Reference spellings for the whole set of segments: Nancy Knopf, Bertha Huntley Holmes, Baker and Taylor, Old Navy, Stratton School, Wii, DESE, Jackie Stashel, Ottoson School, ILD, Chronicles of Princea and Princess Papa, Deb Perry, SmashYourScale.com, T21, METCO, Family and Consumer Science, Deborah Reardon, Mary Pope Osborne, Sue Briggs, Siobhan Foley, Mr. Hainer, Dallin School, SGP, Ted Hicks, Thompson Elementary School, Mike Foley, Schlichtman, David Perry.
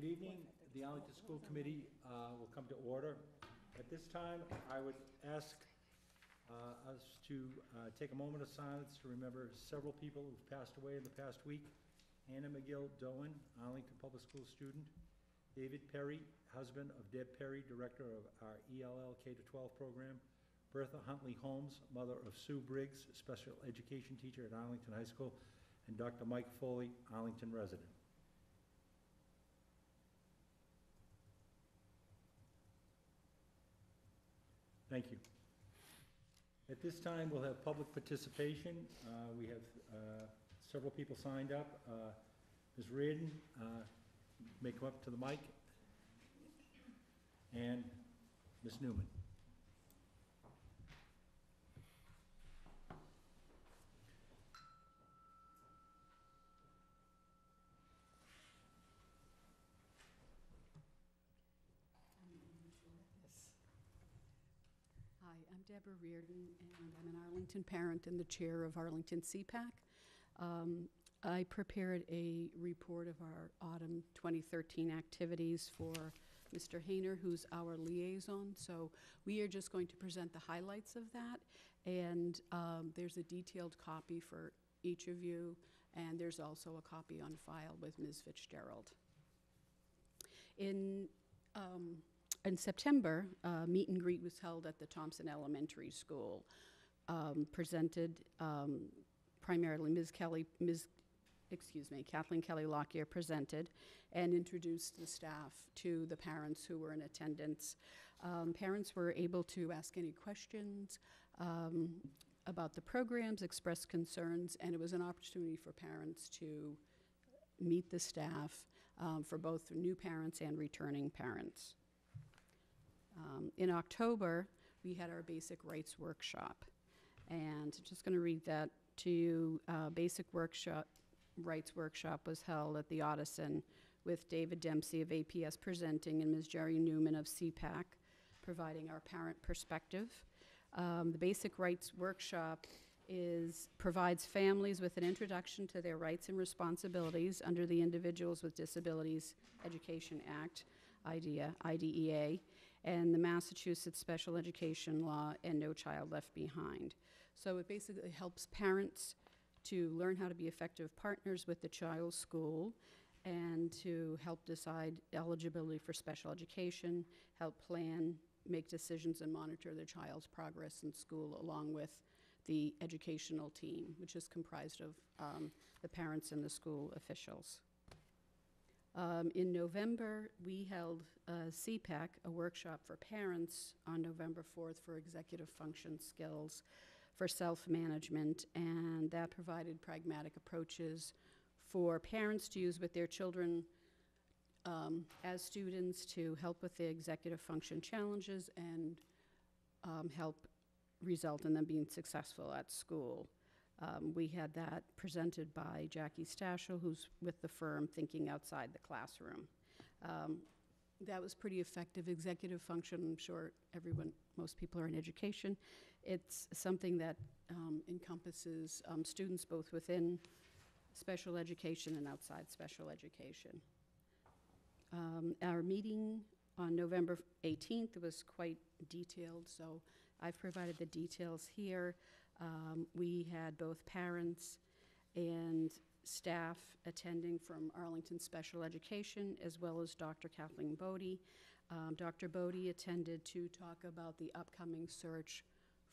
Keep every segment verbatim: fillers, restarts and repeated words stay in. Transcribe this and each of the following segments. Good evening. The Arlington School Committee uh, will come to order. At this time, I would ask uh, us to uh, take a moment of silence to remember several people who've passed away in the past week. Anna McGill Dowen, Arlington Public Schools student. David Perry, husband of Deb Perry, director of our E L L K through twelve program. Bertha Huntley Holmes, mother of Sue Briggs, special education teacher at Arlington High School. And Doctor Mike Foley, Arlington resident. Thank you. At this time, we'll have public participation. Uh, we have uh, several people signed up. Uh, Miz Reardon uh, may come up to the mic, and Miz Newman. I'm Deborah Reardon, and I'm an Arlington parent and the chair of Arlington C PAC. Um, I prepared a report of our autumn twenty thirteen activities for Mister Hainer, who's our liaison. So we are just going to present the highlights of that, and um, there's a detailed copy for each of you, and there's also a copy on file with Miz Fitzgerald. In um, In September, uh, meet and greet was held at the Thompson Elementary School. Um, presented um, primarily Miz Kelly, Miz excuse me, Kathleen Kelly Lockyer presented and introduced the staff to the parents who were in attendance. Um, parents were able to ask any questions um, about the programs, express concerns, and it was an opportunity for parents to meet the staff um, for both new parents and returning parents. Um, in October, we had our Basic Rights Workshop, and just going to read that to you. Uh, Basic workshop, Rights Workshop was held at the Ottoson with David Dempsey of A P S presenting and Miz Jerry Newman of C PAC providing our parent perspective. Um, the Basic Rights Workshop is provides families with an introduction to their rights and responsibilities under the Individuals with Disabilities Education Act, I D E A, and the Massachusetts Special Education Law and No Child Left Behind. So it basically helps parents to learn how to be effective partners with the child's school and to help decide eligibility for special education, help plan, make decisions, and monitor the child's progress in school along with the educational team, which is comprised of um, the parents and the school officials. Um, in November, we held uh, C PAC, a workshop for parents on November fourth for executive function skills for self-management, and that provided pragmatic approaches for parents to use with their children um, as students to help with the executive function challenges and um, help result in them being successful at school. Um, we had that presented by Jackie Stashel, who's with the firm Thinking Outside the Classroom. Um, that was pretty effective. Executive function, I'm sure everyone, most people are in education. It's something that um, encompasses um, students both within special education and outside special education. Um, our meeting on November eighteenth was quite detailed, so I've provided the details here. Um, we had both parents and staff attending from Arlington Special Education, as well as Doctor Kathleen Bodie. Um, Doctor Bodie attended to talk about the upcoming search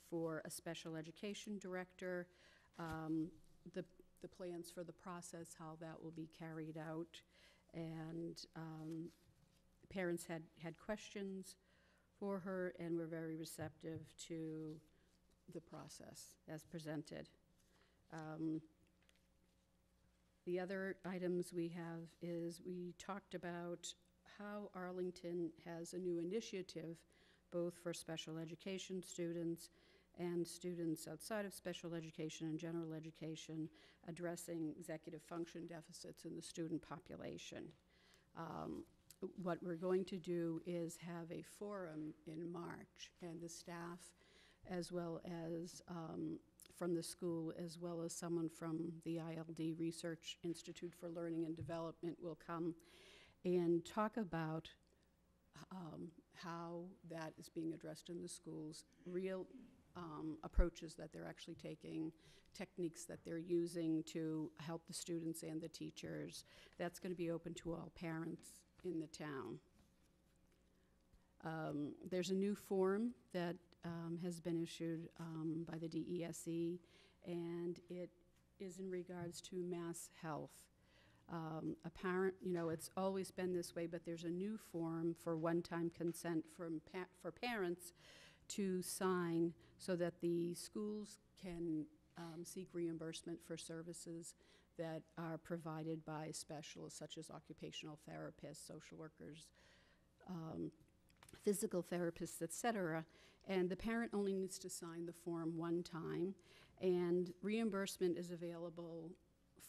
for a special education director, um, the, the plans for the process, how that will be carried out, and um, parents had, had questions for her and were very receptive to the process as presented. Um, the other items we have is we talked about how Arlington has a new initiative both for special education students and students outside of special education and general education addressing executive function deficits in the student population. Um, what we're going to do is have a forum in March, and the staff as well as um, from the school, as well as someone from the I L D Research Institute for Learning and Development will come and talk about um, how that is being addressed in the schools, real um, approaches that they're actually taking, techniques that they're using to help the students and the teachers. That's going to be open to all parents in the town. Um, there's a new form that um, has been issued um, by the D E S E, and it is in regards to MassHealth. Um, a parent, you know, it's always been this way, but there's a new form for one-time consent from pa for parents to sign so that the schools can um, seek reimbursement for services that are provided by specialists such as occupational therapists, social workers, um, physical therapists, et cetera, and the parent only needs to sign the form one time, and reimbursement is available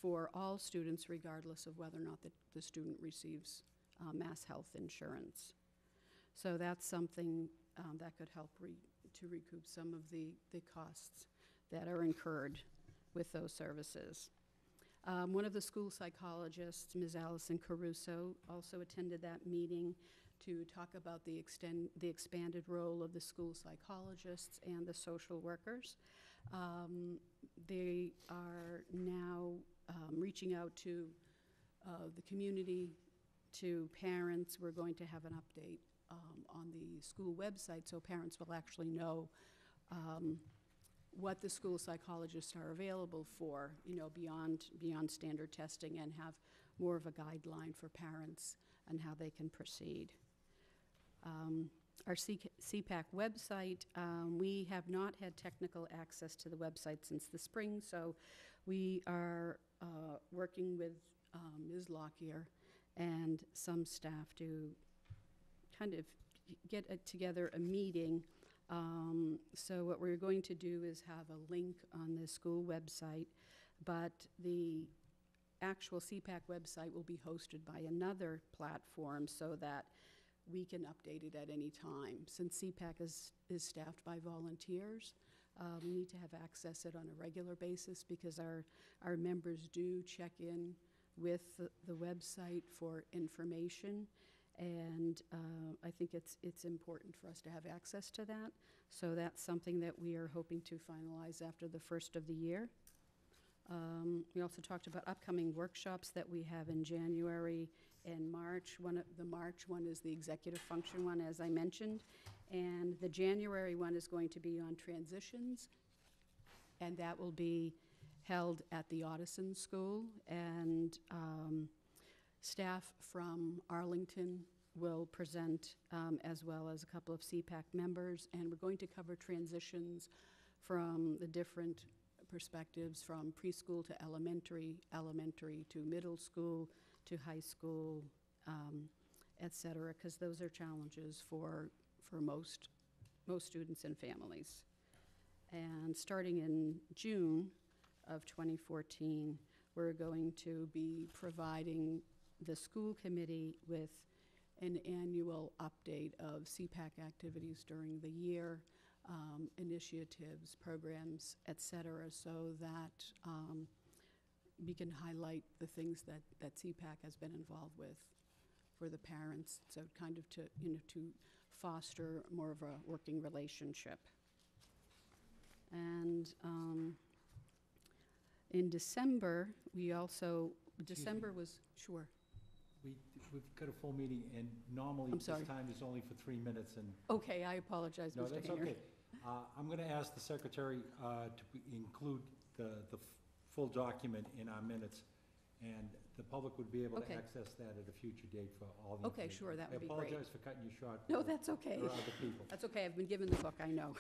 for all students regardless of whether or not the, the student receives uh, MassHealth insurance. So that's something um, that could help re to recoup some of the, the costs that are incurred with those services. Um, one of the school psychologists, Miz Allison Caruso, also attended that meeting to talk about the, extend, the expanded role of the school psychologists and the social workers. Um, they are now um, reaching out to uh, the community, to parents. We're going to have an update um, on the school website so parents will actually know um, what the school psychologists are available for, you know, beyond, beyond standard testing, and have more of a guideline for parents on how they can proceed. Um, our C PAC website, um, we have not had technical access to the website since the spring, so we are uh, working with um, Miz Lockyer and some staff to kind of get a, together a meeting. Um, so what we're going to do is have a link on the school website, but the actual C PAC website will be hosted by another platform so that we can update it at any time. Since C PAC is, is staffed by volunteers, um, we need to have access to it on a regular basis because our, our members do check in with the, the website for information. And uh, I think it's, it's important for us to have access to that. So that's something that we are hoping to finalize after the first of the year. Um, we also talked about upcoming workshops that we have in January and March. One of the March one is the executive function one, as I mentioned. And the January one is going to be on transitions. And that will be held at the Ottoson School. And um, staff from Arlington will present, um, as well as a couple of C PAC members, and we're going to cover transitions from the different perspectives, from preschool to elementary, elementary to middle school to high school, um, et cetera, because those are challenges for, for most, most students and families. And starting in June of twenty fourteen, we're going to be providing the school committee with an annual update of C PAC activities during the year, um, initiatives, programs, et cetera, so that um, we can highlight the things that, that C PAC has been involved with for the parents, so kind of to, you know, to foster more of a working relationship. And um, in December, we also, December was, sure. We, we've got a full meeting, and normally this time is only for three minutes. And okay, I apologize, no, Mister Hainer. No, that's okay. Uh, I'm going to ask the secretary uh, to include the, the full document in our minutes, and the public would be able okay. to access that at a future date for all the Okay, sure, that would be great. I apologize for cutting you short. No, that's okay. For other people. That's okay. I've been given the book, I know.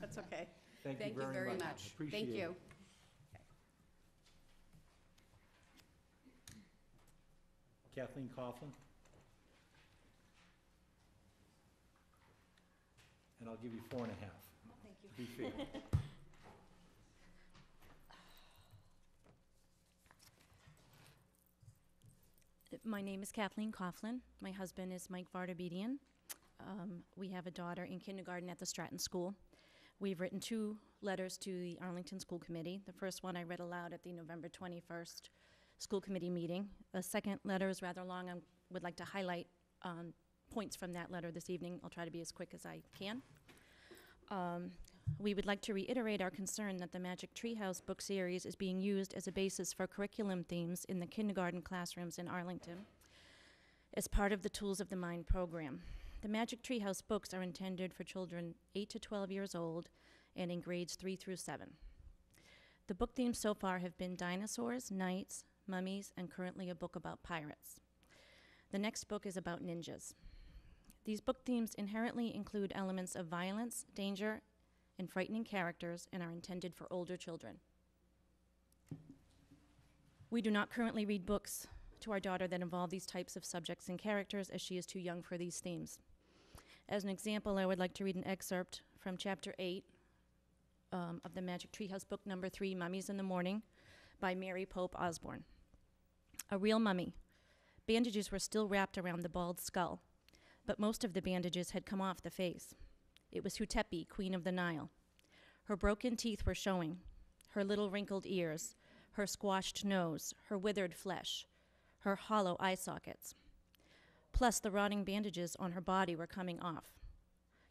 That's okay. Thank, Thank you very, you very much. much. Appreciate Thank you. It. Kathleen Coughlin. And I'll give you four and a half. Oh, thank you. Be fair. My name is Kathleen Coughlin. My husband is Mike Vardabedian. Um, we have a daughter in kindergarten at the Stratton School. We've written two letters to the Arlington School Committee. The first one I read aloud at the November twenty-first school committee meeting. The second letter is rather long. I would like to highlight um, points from that letter this evening. I'll try to be as quick as I can. Um, we would like to reiterate our concern that the Magic Treehouse book series is being used as a basis for curriculum themes in the kindergarten classrooms in Arlington as part of the Tools of the Mind program. The Magic Treehouse books are intended for children eight to twelve years old and in grades three through seven. The book themes so far have been dinosaurs, knights, mummies, and currently a book about pirates. The next book is about ninjas. These book themes inherently include elements of violence, danger, and frightening characters, and are intended for older children. We do not currently read books to our daughter that involve these types of subjects and characters, as she is too young for these themes. As an example, I would like to read an excerpt from chapter eight um, of the Magic Treehouse book number three, Mummies in the Morning, by Mary Pope Osborne. A real mummy. Bandages were still wrapped around the bald skull, but most of the bandages had come off the face. It was Hutepi, Queen of the Nile. Her broken teeth were showing, her little wrinkled ears, her squashed nose, her withered flesh, her hollow eye sockets. Plus, the rotting bandages on her body were coming off.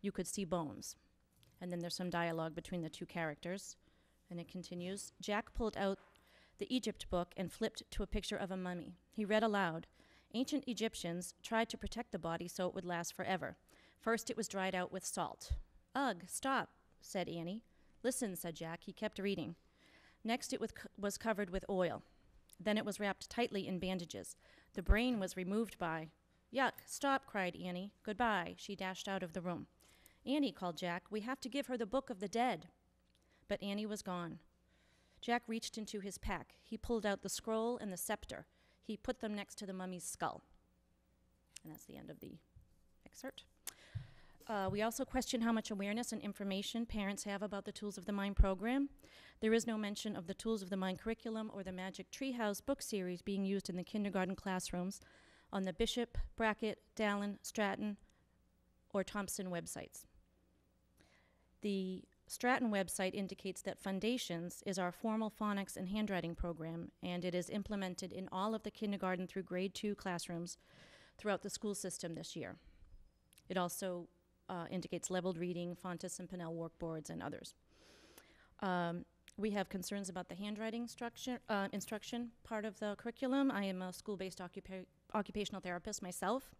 You could see bones. And then there's some dialogue between the two characters, and it continues. Jack pulled out the Egypt book and flipped to a picture of a mummy. He read aloud. Ancient Egyptians tried to protect the body so it would last forever. First it was dried out with salt. Ugh, stop, said Annie. Listen, said Jack. He kept reading. Next it was, co was covered with oil. Then it was wrapped tightly in bandages. The brain was removed by. Yuck, stop, cried Annie. Goodbye. She dashed out of the room. Annie, called Jack. We have to give her the book of the dead. But Annie was gone. Jack reached into his pack. He pulled out the scroll and the scepter. He put them next to the mummy's skull. And that's the end of the excerpt. Uh, we also question how much awareness and information parents have about the Tools of the Mind program. There is no mention of the Tools of the Mind curriculum or the Magic Treehouse book series being used in the kindergarten classrooms on the Bishop, Brackett, Dallin, Stratton, or Thompson websites. The Stratton website indicates that Foundations is our formal phonics and handwriting program, and it is implemented in all of the kindergarten through grade two classrooms throughout the school system this year. It also uh, indicates leveled reading, Fontes and Pinnell workboards, and others. Um, we have concerns about the handwriting structure, uh, instruction part of the curriculum. I am a school-based occupa occupational therapist myself.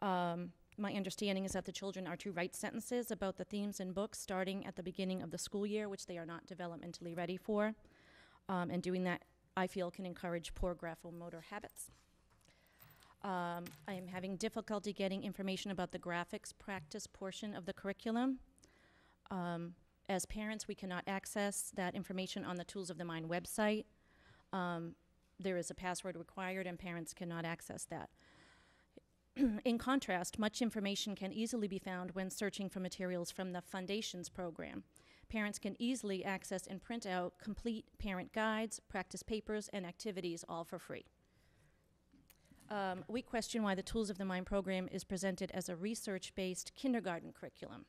Um, My understanding is that the children are to write sentences about the themes in books starting at the beginning of the school year, which they are not developmentally ready for. Um, and doing that, I feel, can encourage poor graphomotor habits. Um, I am having difficulty getting information about the graphics practice portion of the curriculum. Um, as parents, we cannot access that information on the Tools of the Mind website. Um, there is a password required, and parents cannot access that. In contrast, much information can easily be found when searching for materials from the Foundations program. Parents can easily access and print out complete parent guides, practice papers, and activities, all for free. Um, we question why the Tools of the Mind program is presented as a research-based kindergarten curriculum.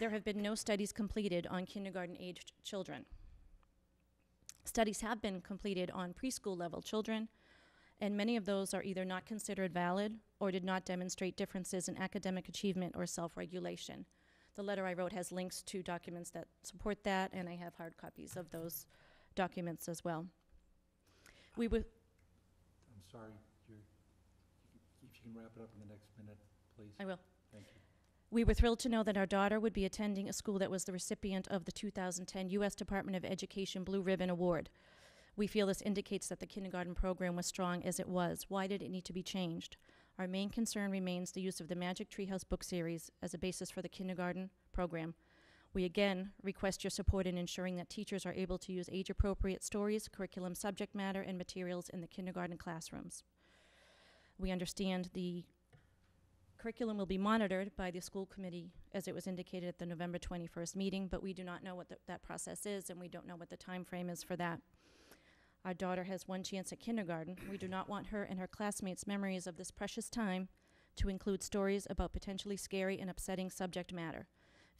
There have been no studies completed on kindergarten-aged children. Studies have been completed on preschool-level children, and many of those are either not considered valid or did not demonstrate differences in academic achievement or self-regulation. The letter I wrote has links to documents that support that, and I have hard copies of those documents as well. We would. I'm sorry, you're, if you can wrap it up in the next minute, please. I will. Thank you. We were thrilled to know that our daughter would be attending a school that was the recipient of the two thousand ten U S Department of Education Blue Ribbon Award. We feel this indicates that the kindergarten program was strong as it was. Why did it need to be changed? Our main concern remains the use of the Magic Treehouse book series as a basis for the kindergarten program. We again request your support in ensuring that teachers are able to use age-appropriate stories, curriculum subject matter, and materials in the kindergarten classrooms. We understand the curriculum will be monitored by the school committee, as it was indicated at the November twenty-first meeting, but we do not know what the, that process is, and we don't know what the time frame is for that. Our daughter has one chance at kindergarten. We do not want her and her classmates' memories of this precious time to include stories about potentially scary and upsetting subject matter.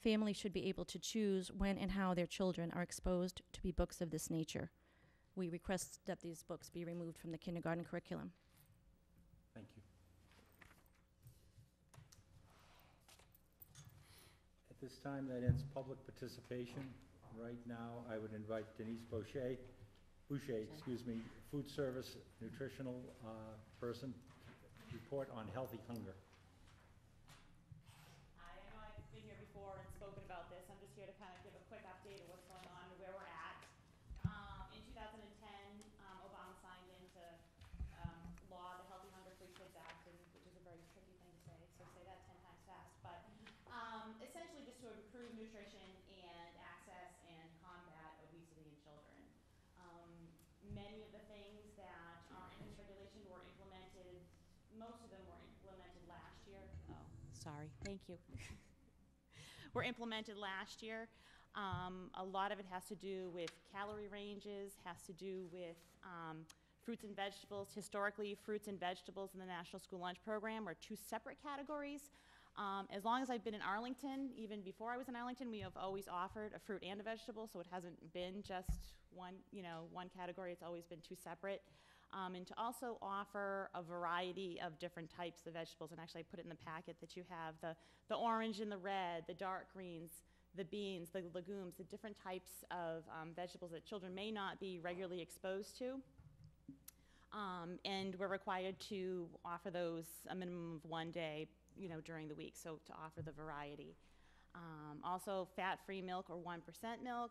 Families should be able to choose when and how their children are exposed to be books of this nature. we request that these books be removed from the kindergarten curriculum. Thank you. At this time, that ends public participation. Right now, I would invite Denise Boucher, Boucher, excuse me, food service, nutritional uh, person, report on healthy hunger. I know I've been here before and spoken about this. I'm just here to kind of give a quick update of what's going on and where we're at. Um, in two thousand ten, um, Obama signed into um, law the Healthy Hunger Free Kids Act, and, which is a very tricky thing to say, so say that ten times fast. But um, essentially just to improve nutrition and access and combat obesity in children. Um, many of the things that are in this regulation were implemented. Most of them were implemented last year. Oh, sorry. Thank you. Were implemented last year. Um, a lot of it has to do with calorie ranges, has to do with um, fruits and vegetables. Historically, fruits and vegetables in the National School Lunch Program are two separate categories. Um, as long as I've been in Arlington, even before I was in Arlington, we have always offered a fruit and a vegetable, so it hasn't been just one, you know, one category. It's always been two separate. Um, and to also offer a variety of different types of vegetables. And actually, I put it in the packet that you have the, the orange and the red, the dark greens, the beans, the legumes, the different types of um, vegetables that children may not be regularly exposed to. Um, and we're required to offer those a minimum of one day, you know, during the week, so to offer the variety. Um, also, fat-free milk or one percent milk.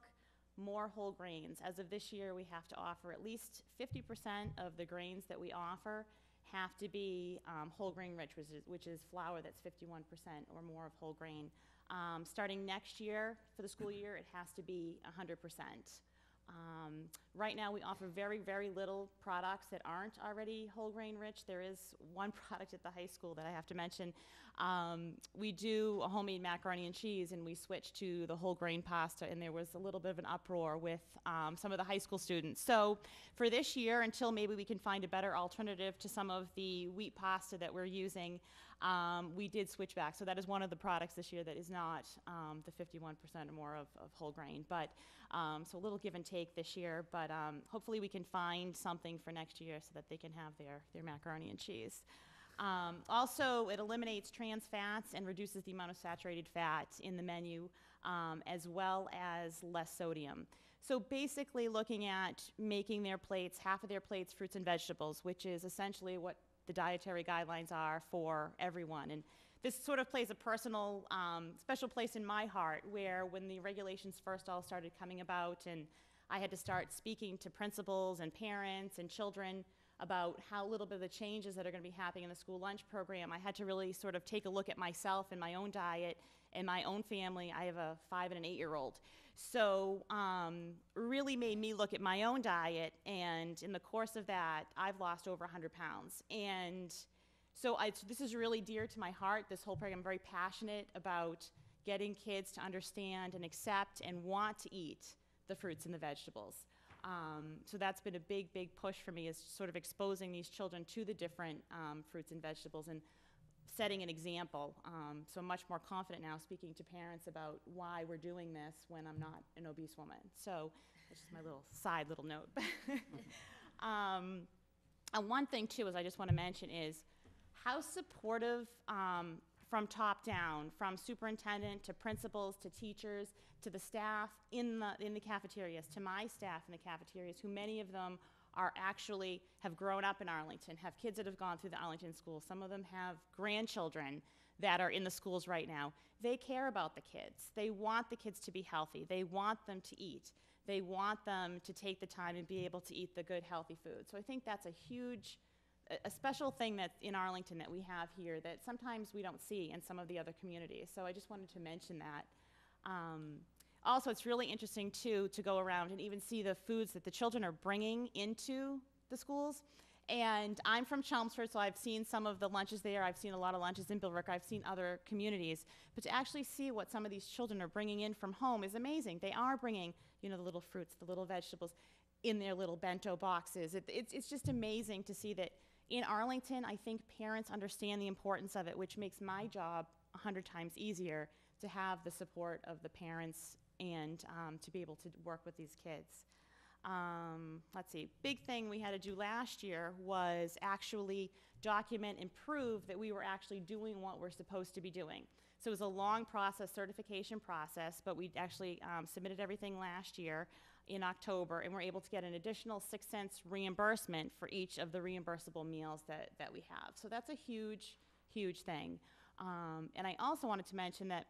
More whole grains. As of this year, we have to offer at least fifty percent of the grains that we offer have to be um, whole grain rich, which is, which is flour that's fifty-one percent or more of whole grain. Um, starting next year, for the school year, it has to be one hundred percent. Um, right now, we offer very, very little products that aren't already whole grain rich. There is one product at the high school that I have to mention. Um, we do a homemade macaroni and cheese, and we switched to the whole grain pasta, and there was a little bit of an uproar with um, some of the high school students. So for this year, until maybe we can find a better alternative to some of the wheat pasta that we're using, um, we did switch back. So that is one of the products this year that is not um, the fifty-one percent or more of, of whole grain. But um, so a little give and take this year, but um, hopefully we can find something for next year so that they can have their, their macaroni and cheese. Um, also, it eliminates trans fats and reduces the amount of saturated fat in the menu, um, as well as less sodium. So basically looking at making their plates, half of their plates, fruits and vegetables, which is essentially what the dietary guidelines are for everyone. And this sort of plays a personal, um, special place in my heart, where when the regulations first all started coming about and I had to start speaking to principals and parents and children about how little bit of the changes that are going to be happening in the school lunch program, I had to really sort of take a look at myself and my own diet and my own family. I have a five and an eight-year-old. So um, really made me look at my own diet, and in the course of that, I've lost over one hundred pounds. And so I, this is really dear to my heart, this whole program. I'm very passionate about getting kids to understand and accept and want to eat the fruits and the vegetables. Um, so that's been a big, big push for me, is sort of exposing these children to the different um, fruits and vegetables and setting an example. Um, so I'm much more confident now speaking to parents about why we're doing this when I'm not an obese woman. So that's just my little side little note. um, and one thing too is I just want to mention is how supportive um, from top down, from superintendent to principals to teachers to the staff in the, in the cafeterias, to my staff in the cafeterias, who many of them are actually have grown up in Arlington, have kids that have gone through the Arlington schools. Some of them have grandchildren that are in the schools right now. They care about the kids. They want the kids to be healthy. They want them to eat. They want them to take the time and be able to eat the good, healthy food. So I think that's a huge, a special thing that's in Arlington that we have here that sometimes we don't see in some of the other communities. So I just wanted to mention that. Um, also, it's really interesting too to go around and even see the foods that the children are bringing into the schools. And I'm from Chelmsford, so I've seen some of the lunches there. I've seen a lot of lunches in Billerica. I've seen other communities. But to actually see what some of these children are bringing in from home is amazing. They are bringing, you know, the little fruits, the little vegetables in their little bento boxes. It, it's, it's just amazing to see that in Arlington, I think parents understand the importance of it, which makes my job a hundred times easier to have the support of the parents and um, to be able to work with these kids. Um, let's see, big thing we had to do last year was actually document and prove that we were actually doing what we're supposed to be doing. So it was a long process, certification process, but we actually um, submitted everything last year in October, and we're able to get an additional six cents reimbursement for each of the reimbursable meals that, that we have. So that's a huge, huge thing. Um, and I also wanted to mention that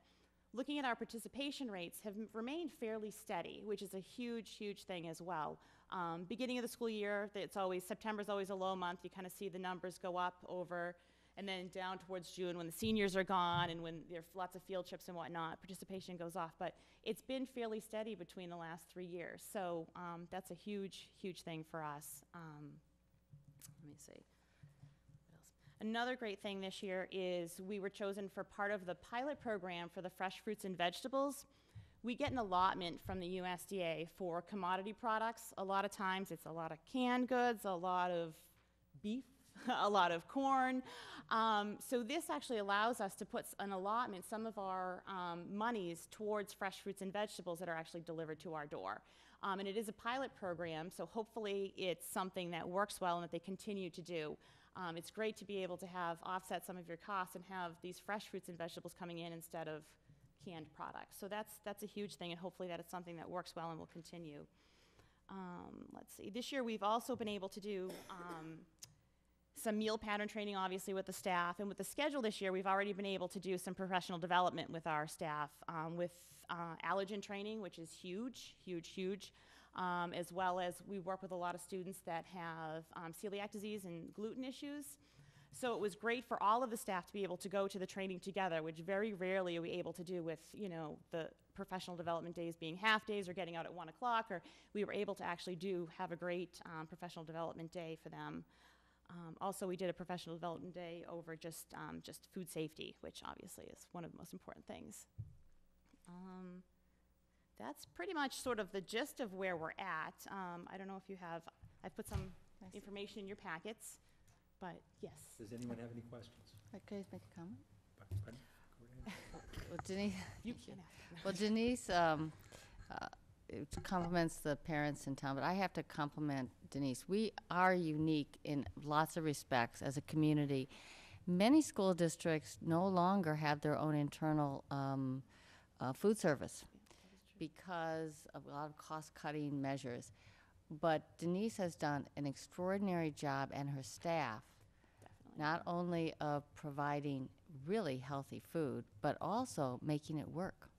looking at our participation rates have remained fairly steady, which is a huge, huge thing as well. Um, beginning of the school year, it's always, September's always a low month. You kind of see the numbers go up over, and then down towards June when the seniors are gone and when there's lots of field trips and whatnot, participation goes off. But it's been fairly steady between the last three years. So um, that's a huge, huge thing for us. Um, let me see. Another great thing this year is we were chosen for part of the pilot program for the fresh fruits and vegetables. We get an allotment from the U S D A for commodity products. A lot of times it's a lot of canned goods, a lot of beef, a lot of corn. Um, so this actually allows us to put an allotment, some of our um, monies towards fresh fruits and vegetables that are actually delivered to our door. Um, and it is a pilot program, so hopefully it's something that works well and that they continue to do. Um, it's great to be able to have offset some of your costs and have these fresh fruits and vegetables coming in instead of canned products. So that's, that's a huge thing, and hopefully that is something that works well and will continue. Um, let's see. This year we've also been able to do um, some meal pattern training, obviously, with the staff. And with the schedule this year, we've already been able to do some professional development with our staff, um, with uh, allergen training, which is huge, huge, huge. Um, as well as we work with a lot of students that have um, celiac disease and gluten issues. So it was great for all of the staff to be able to go to the training together, which very rarely are we able to do with, you know, the professional development days being half days or getting out at one o'clock, or we were able to actually do have a great um, professional development day for them. Um, also, we did a professional development day over just, um, just food safety, which obviously is one of the most important things. Um, That's pretty much sort of the gist of where we're at. Um, I don't know if you have, I've put some nice information in your packets, but yes. Does anyone have any questions? Could I make a comment? Well, Denise, you can. Well, Denise um, uh, compliments the parents in town, but I have to compliment Denise. We are unique in lots of respects as a community. Many school districts no longer have their own internal um, uh, food service because of a lot of cost-cutting measures. But Denise has done an extraordinary job, and her staff, definitely, not only of providing really healthy food, but also making it work.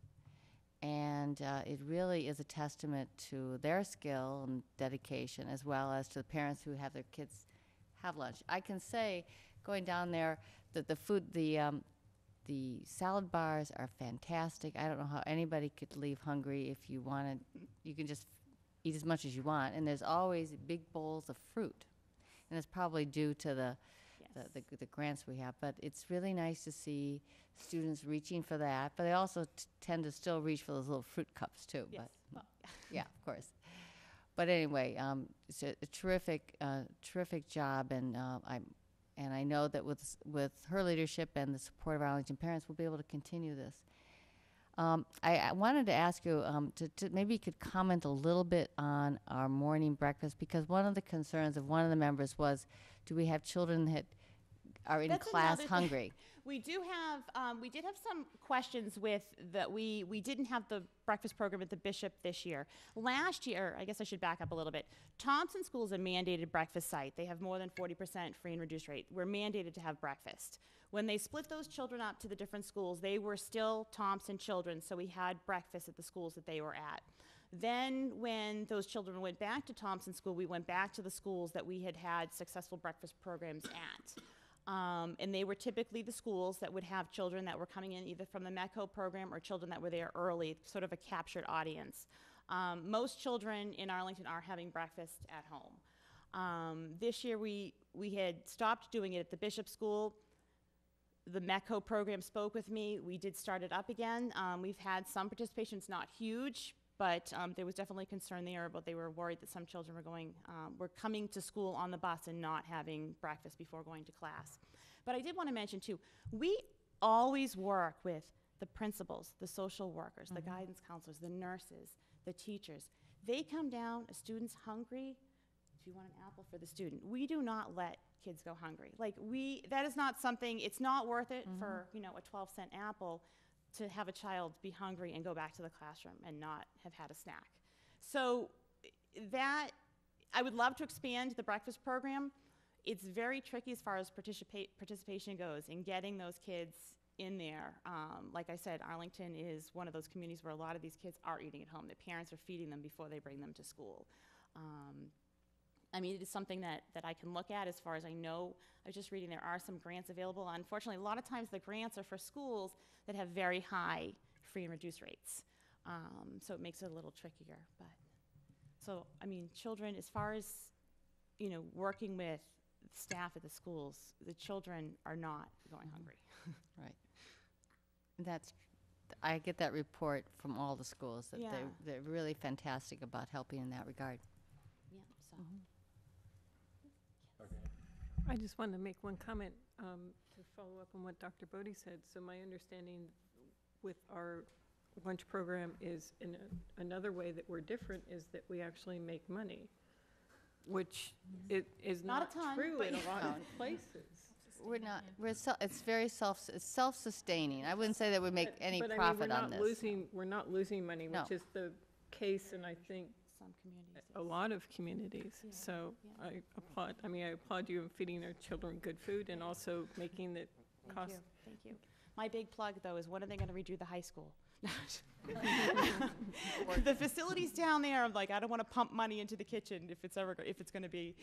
And uh, it really is a testament to their skill and dedication, as well as to the parents who have their kids have lunch. I can say, going down there, that the food, the um, The salad bars are fantastic. I don't know how anybody could leave hungry. If you wanted, you can just eat as much as you want. And there's always big bowls of fruit. And it's probably due to the, yes, the, the, the grants we have. But it's really nice to see students reaching for that. But they also t tend to still reach for those little fruit cups, too. Yes. But, well, yeah, of course. But anyway, um, it's a, a terrific, uh, terrific job. And uh, I'm And I know that with, with her leadership and the support of Arlington parents, we'll be able to continue this. Um, I, I wanted to ask you um, to, to maybe you could comment a little bit on our morning breakfast, because one of the concerns of one of the members was, do we have children that are in That's class hungry? Thing. We do have, um, we did have some questions with that. We, we didn't have the breakfast program at the Bishop this year. Last year, I guess I should back up a little bit. Thompson School is a mandated breakfast site. They have more than forty percent free and reduced rate. We're mandated to have breakfast. When they split those children up to the different schools, they were still Thompson children, so we had breakfast at the schools that they were at. Then when those children went back to Thompson School, we went back to the schools that we had had successful breakfast programs at. Um, and they were typically the schools that would have children that were coming in either from the METCO program or children that were there early, sort of a captured audience. Um, most children in Arlington are having breakfast at home. Um, this year we, we had stopped doing it at the Bishop School. The METCO program spoke with me. We did start it up again. Um, we've had some participation. It's not huge, but um, there was definitely concern there, but they were worried that some children were going, um, were coming to school on the bus and not having breakfast before going to class. But I did want to mention too, we always work with the principals, the social workers, mm-hmm, the guidance counselors, the nurses, the teachers. They come down, a student's hungry, do you want an apple for the student? We do not let kids go hungry. Like we, that is not something, it's not worth it mm-hmm. for, you know, a twelve cent apple to have a child be hungry and go back to the classroom and not have had a snack. So that, I would love to expand the breakfast program. It's very tricky as far as participa- participation goes in getting those kids in there. Um, like I said, Arlington is one of those communities where a lot of these kids are eating at home. Their parents are feeding them before they bring them to school. Um, I mean, it is something that, that I can look at as far as I know. I was just reading there are some grants available. Unfortunately, a lot of times the grants are for schools that have very high free and reduced rates. Um, so it makes it a little trickier. But so, I mean, children, as far as, you know, working with staff at the schools, the children are not going mm-hmm. hungry. Right. That's, I get that report from all the schools that yeah. they, they're really fantastic about helping in that regard. Yeah, so. Mm-hmm. I just wanted to make one comment um, to follow up on what Doctor Bodie said. So my understanding with our lunch program is in a, another way that we're different is that we actually make money, which yes. it is not, not a ton, true in a lot of places. We're not. We're so, it's very self. It's self-sustaining. I wouldn't say that we make but, any but profit I mean, we're on not this. Losing, we're not losing money, no. which is the case, and I think. Communities. A lot of communities. Yeah. So yeah. I applaud, I mean, I applaud you in feeding their children good food and also making the Thank cost. You. Thank you. My big plug, though, is when are they going to redo the high school? The facilities down there, I'm like, I don't want to pump money into the kitchen if it's ever, if it's going to be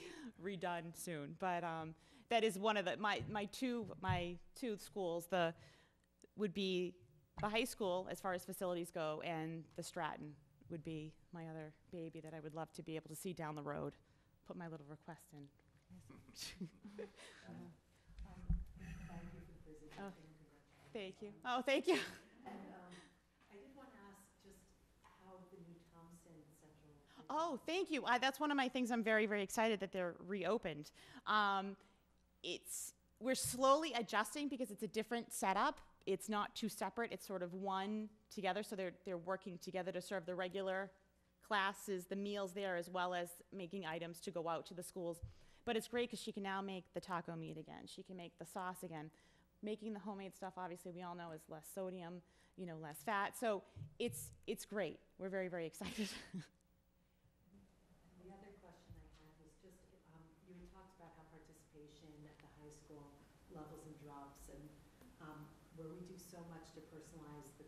redone soon. But um, that is one of the, my, my two, my two schools, the, would be the high school as far as facilities go and the Stratton would be my other baby that I would love to be able to see down the road. Put my little request in. uh, um, thank you. Oh, thank you. And um, I did want to ask just how the new Thompson Central. Oh, thank you. I, that's one of my things I'm very, very excited that they're reopened. Um, it's, we're slowly adjusting because it's a different setup. It's not too separate, it's sort of one together, so they're, they're working together to serve the regular classes, the meals there, as well as making items to go out to the schools. But it's great because she can now make the taco meat again, she can make the sauce again. Making the homemade stuff, obviously, we all know is less sodium, you know, less fat, so it's, it's great. We're very, very excited. The other question I had was just, um, you had talked about how participation at the high school levels and drops, and um, where we do so much to personalize the,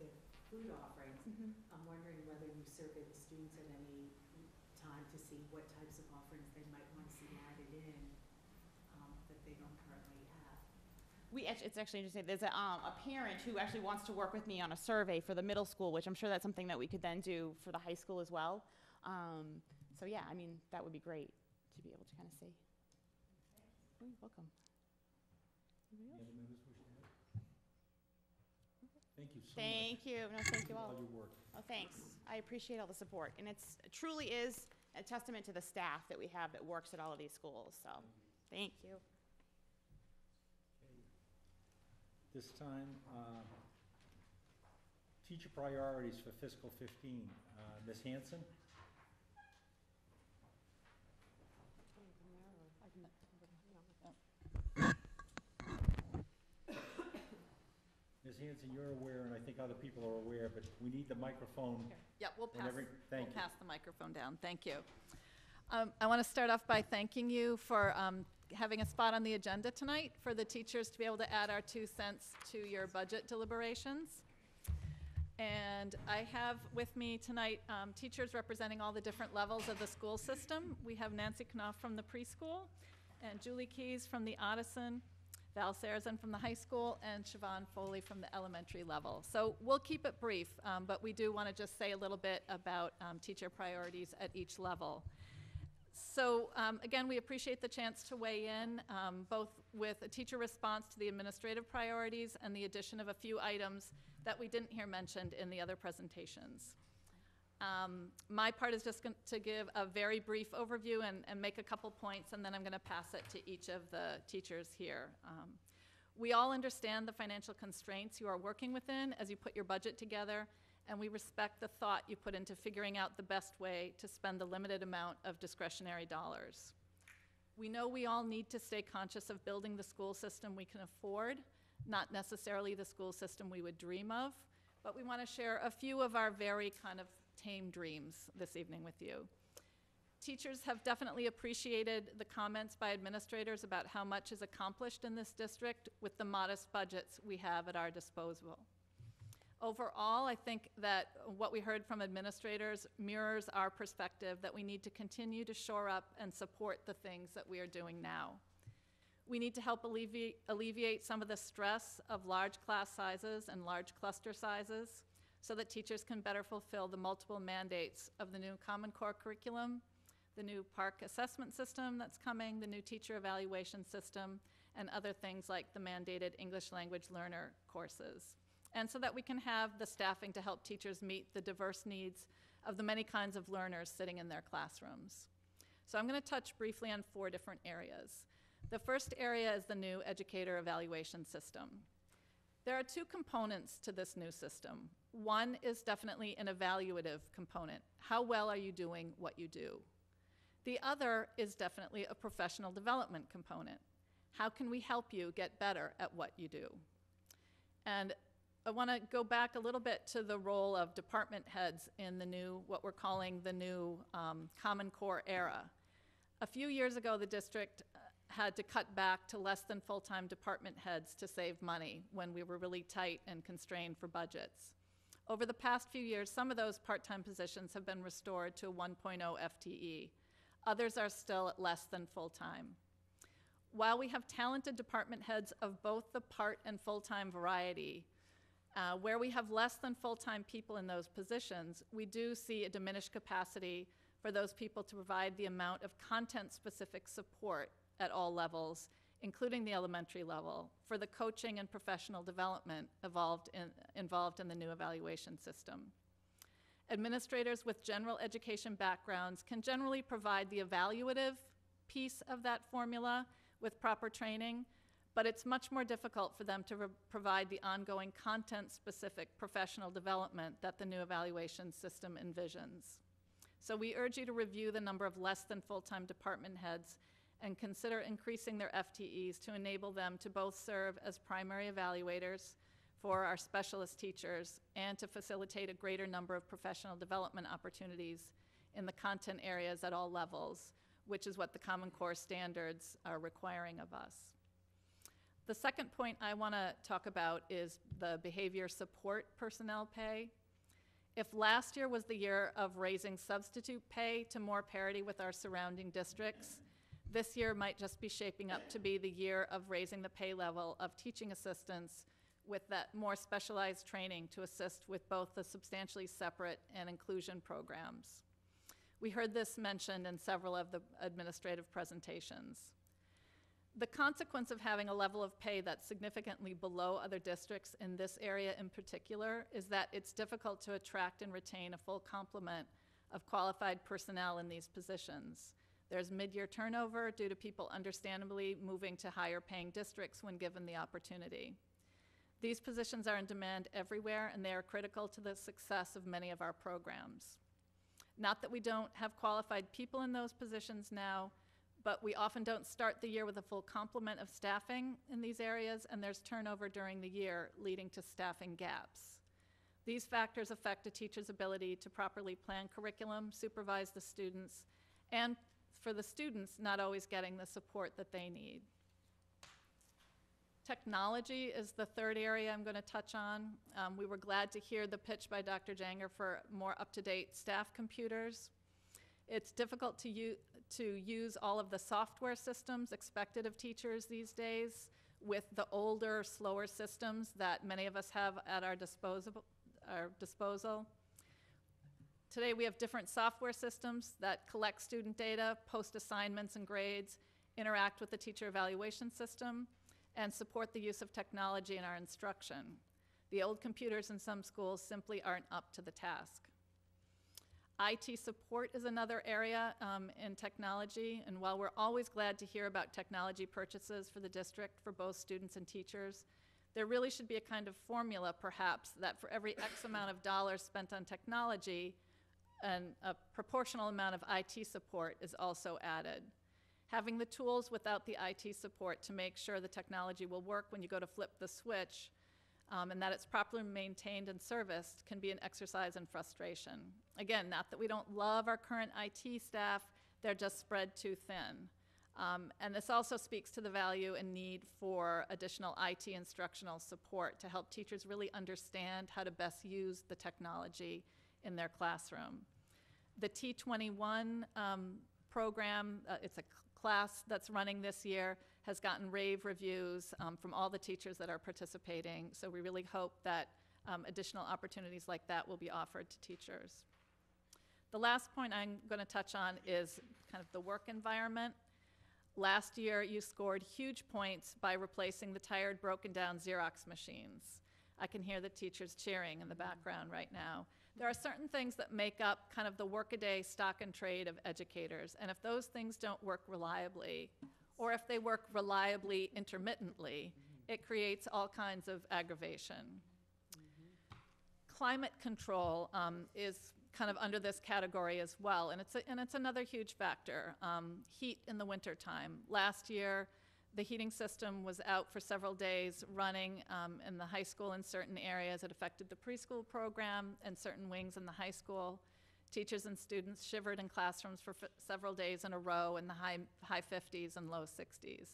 the food offerings, mm-hmm. I'm wondering whether you surveyed the students at any time to see what types of offerings they might want to see added in um, that they don't currently have. We actually, it's actually interesting. There's a, um, a parent who actually wants to work with me on a survey for the middle school, which I'm sure that's something that we could then do for the high school as well. Um, so yeah, I mean, that would be great to be able to kind of see. Oh, you're welcome. Thank you so thank much. You. No, thank you all. All your work. Oh, thanks. I appreciate all the support. And it's, it truly is a testament to the staff that we have that works at all of these schools. So thank you. Thank you. Okay. This time, uh, teacher priorities for fiscal fifteen. Uh, Miz Hanson. Miz Hanson, you're aware, and I think other people are aware, but we need the microphone. Here. Yeah, we'll, pass, every, thank we'll you. pass the microphone down. Thank you. Um, I want to start off by thanking you for um, having a spot on the agenda tonight for the teachers to be able to add our two cents to your budget deliberations. And I have with me tonight um, teachers representing all the different levels of the school system. We have Nancy Knopf from the preschool, and Julie Keys from the Addison, Val Sarazen from the high school, and Siobhan Foley from the elementary level. So we'll keep it brief, um, but we do want to just say a little bit about um, teacher priorities at each level. So um, again, we appreciate the chance to weigh in, um, both with a teacher response to the administrative priorities and the addition of a few items that we didn't hear mentioned in the other presentations. Um, my part is just to give a very brief overview and, and make a couple points, and then I'm going to pass it to each of the teachers here. Um, we all understand the financial constraints you are working within as you put your budget together, and we respect the thought you put into figuring out the best way to spend the limited amount of discretionary dollars. We know we all need to stay conscious of building the school system we can afford, not necessarily the school system we would dream of, but we want to share a few of our very kind of tame dreams this evening with you. Teachers have definitely appreciated the comments by administrators about how much is accomplished in this district with the modest budgets we have at our disposal. Overall, I think that what we heard from administrators mirrors our perspective that we need to continue to shore up and support the things that we are doing now. We need to help alleviate, alleviate some of the stress of large class sizes and large cluster sizes so that teachers can better fulfill the multiple mandates of the new Common Core curriculum, the new park assessment system that's coming, the new teacher evaluation system, and other things like the mandated English language learner courses. And so that we can have the staffing to help teachers meet the diverse needs of the many kinds of learners sitting in their classrooms. So I'm gonna touch briefly on four different areas. The first area is the new educator evaluation system. There are two components to this new system. One is definitely an evaluative component. How well are you doing what you do? The other is definitely a professional development component. How can we help you get better at what you do? And I want to go back a little bit to the role of department heads in the new, what we're calling the new um, Common Core era. A few years ago, the district had to cut back to less than full-time department heads to save money when we were really tight and constrained for budgets. Over the past few years, some of those part-time positions have been restored to one point oh F T E. Others are still at less than full-time. While we have talented department heads of both the part and full-time variety, uh, where we have less than full-time people in those positions, we do see a diminished capacity for those people to provide the amount of content-specific support at all levels, including the elementary level, for the coaching and professional development involved in, involved in the new evaluation system. Administrators with general education backgrounds can generally provide the evaluative piece of that formula with proper training, but it's much more difficult for them to provide the ongoing content-specific professional development that the new evaluation system envisions. So we urge you to review the number of less than full-time department heads and consider increasing their F T Es to enable them to both serve as primary evaluators for our specialist teachers and to facilitate a greater number of professional development opportunities in the content areas at all levels, which is what the Common Core standards are requiring of us. The second point I want to talk about is the behavior support personnel pay. If last year was the year of raising substitute pay to more parity with our surrounding districts, this year might just be shaping up to be the year of raising the pay level of teaching assistants with that more specialized training to assist with both the substantially separate and inclusion programs. We heard this mentioned in several of the administrative presentations. The consequence of having a level of pay that's significantly below other districts in this area in particular is that it's difficult to attract and retain a full complement of qualified personnel in these positions. There's mid-year turnover due to people understandably moving to higher paying districts when given the opportunity. These positions are in demand everywhere, and they are critical to the success of many of our programs. Not that we don't have qualified people in those positions now, but we often don't start the year with a full complement of staffing in these areas, and there's turnover during the year, leading to staffing gaps. These factors affect a teacher's ability to properly plan curriculum, supervise the students, and for the students not always getting the support that they need. Technology is the third area I'm going to touch on. Um, we were glad to hear the pitch by Doctor Janger for more up-to-date staff computers. It's difficult to, u to use all of the software systems expected of teachers these days with the older, slower systems that many of us have at our, our disposal. Today we have different software systems that collect student data, post assignments and grades, interact with the teacher evaluation system, and support the use of technology in our instruction. The old computers in some schools simply aren't up to the task. I T support is another area um, in technology, and while we're always glad to hear about technology purchases for the district for both students and teachers, there really should be a kind of formula, perhaps, that for every X amount of dollars spent on technology, and a proportional amount of I T support is also added. Having the tools without the I T support to make sure the technology will work when you go to flip the switch, um, and that it's properly maintained and serviced, can be an exercise in frustration. Again, not that we don't love our current I T staff, they're just spread too thin. Um, and this also speaks to the value and need for additional I T instructional support to help teachers really understand how to best use the technology in their classroom. The T twenty-one um, program, uh, it's a class that's running this year, has gotten rave reviews um, from all the teachers that are participating, so we really hope that um, additional opportunities like that will be offered to teachers. The last point I'm going to touch on is kind of the work environment. Last year, you scored huge points by replacing the tired, broken-down Xerox machines. I can hear the teachers cheering in the background right now. There are certain things that make up kind of the workaday stock and trade of educators, and if those things don't work reliably, or if they work reliably intermittently, it creates all kinds of aggravation. Mm-hmm. Climate control um, is kind of under this category as well, and it's, a, and it's another huge factor. Um, heat in the wintertime. Last year, the heating system was out for several days running um, in the high school in certain areas. It affected the preschool program and certain wings in the high school. Teachers and students shivered in classrooms for f several days in a row in the high, high fifties and low sixties.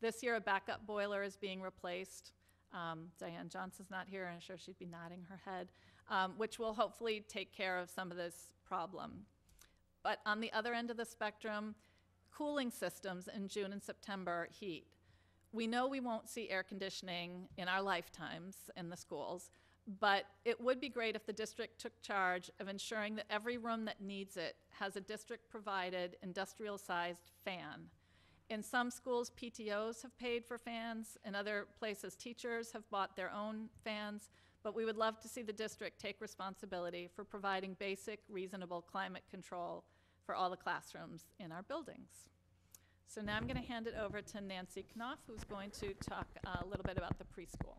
This year, a backup boiler is being replaced. Um, Diane Johnson's not here, and I'm sure she'd be nodding her head, um, which will hopefully take care of some of this problem. But on the other end of the spectrum, cooling systems in June and September heat. We know we won't see air conditioning in our lifetimes in the schools, but it would be great if the district took charge of ensuring that every room that needs it has a district-provided industrial-sized fan. In some schools, P T Os have paid for fans. In other places, teachers have bought their own fans, but we would love to see the district take responsibility for providing basic, reasonable climate control for all the classrooms in our buildings. So now I'm going to hand it over to Nancy Knopf, who's going to talk a little bit about the preschool.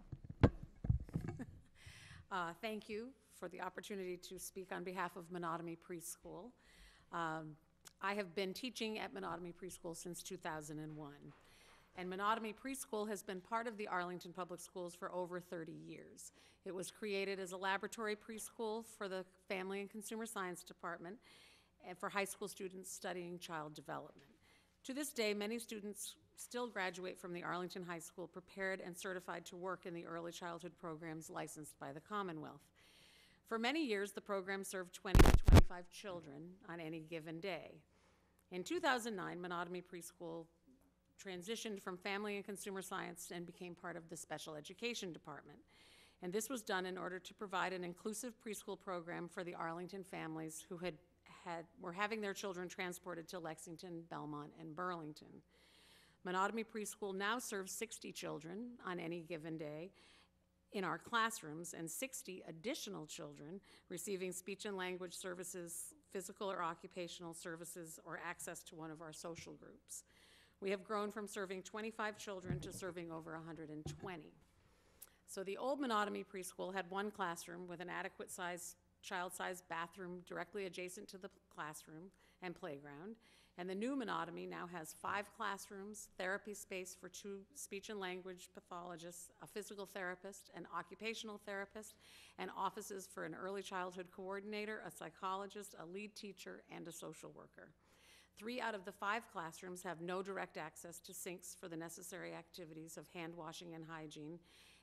uh, thank you for the opportunity to speak on behalf of Monotomy Preschool. Um, I have been teaching at Monotomy Preschool since two thousand one. And Monotomy Preschool has been part of the Arlington Public Schools for over thirty years. It was created as a laboratory preschool for the Family and Consumer Science Department, and for high school students studying child development. To this day, many students still graduate from the Arlington High School prepared and certified to work in the early childhood programs licensed by the Commonwealth. For many years, the program served twenty to twenty-five children on any given day. In two thousand nine, Monotomy Preschool transitioned from Family and Consumer Science and became part of the Special Education Department. And this was done in order to provide an inclusive preschool program for the Arlington families who had Had, were having their children transported to Lexington, Belmont, and Burlington. Monotomy Preschool now serves sixty children on any given day in our classrooms, and sixty additional children receiving speech and language services, physical or occupational services, or access to one of our social groups. We have grown from serving twenty-five children to serving over one hundred twenty. So the old Monotomy Preschool had one classroom with an adequate size child-sized bathroom directly adjacent to the classroom and playground. And the new Monotomy now has five classrooms, therapy space for two speech and language pathologists, a physical therapist, an occupational therapist, and offices for an early childhood coordinator, a psychologist, a lead teacher, and a social worker. Three out of the five classrooms have no direct access to sinks for the necessary activities of hand washing and hygiene,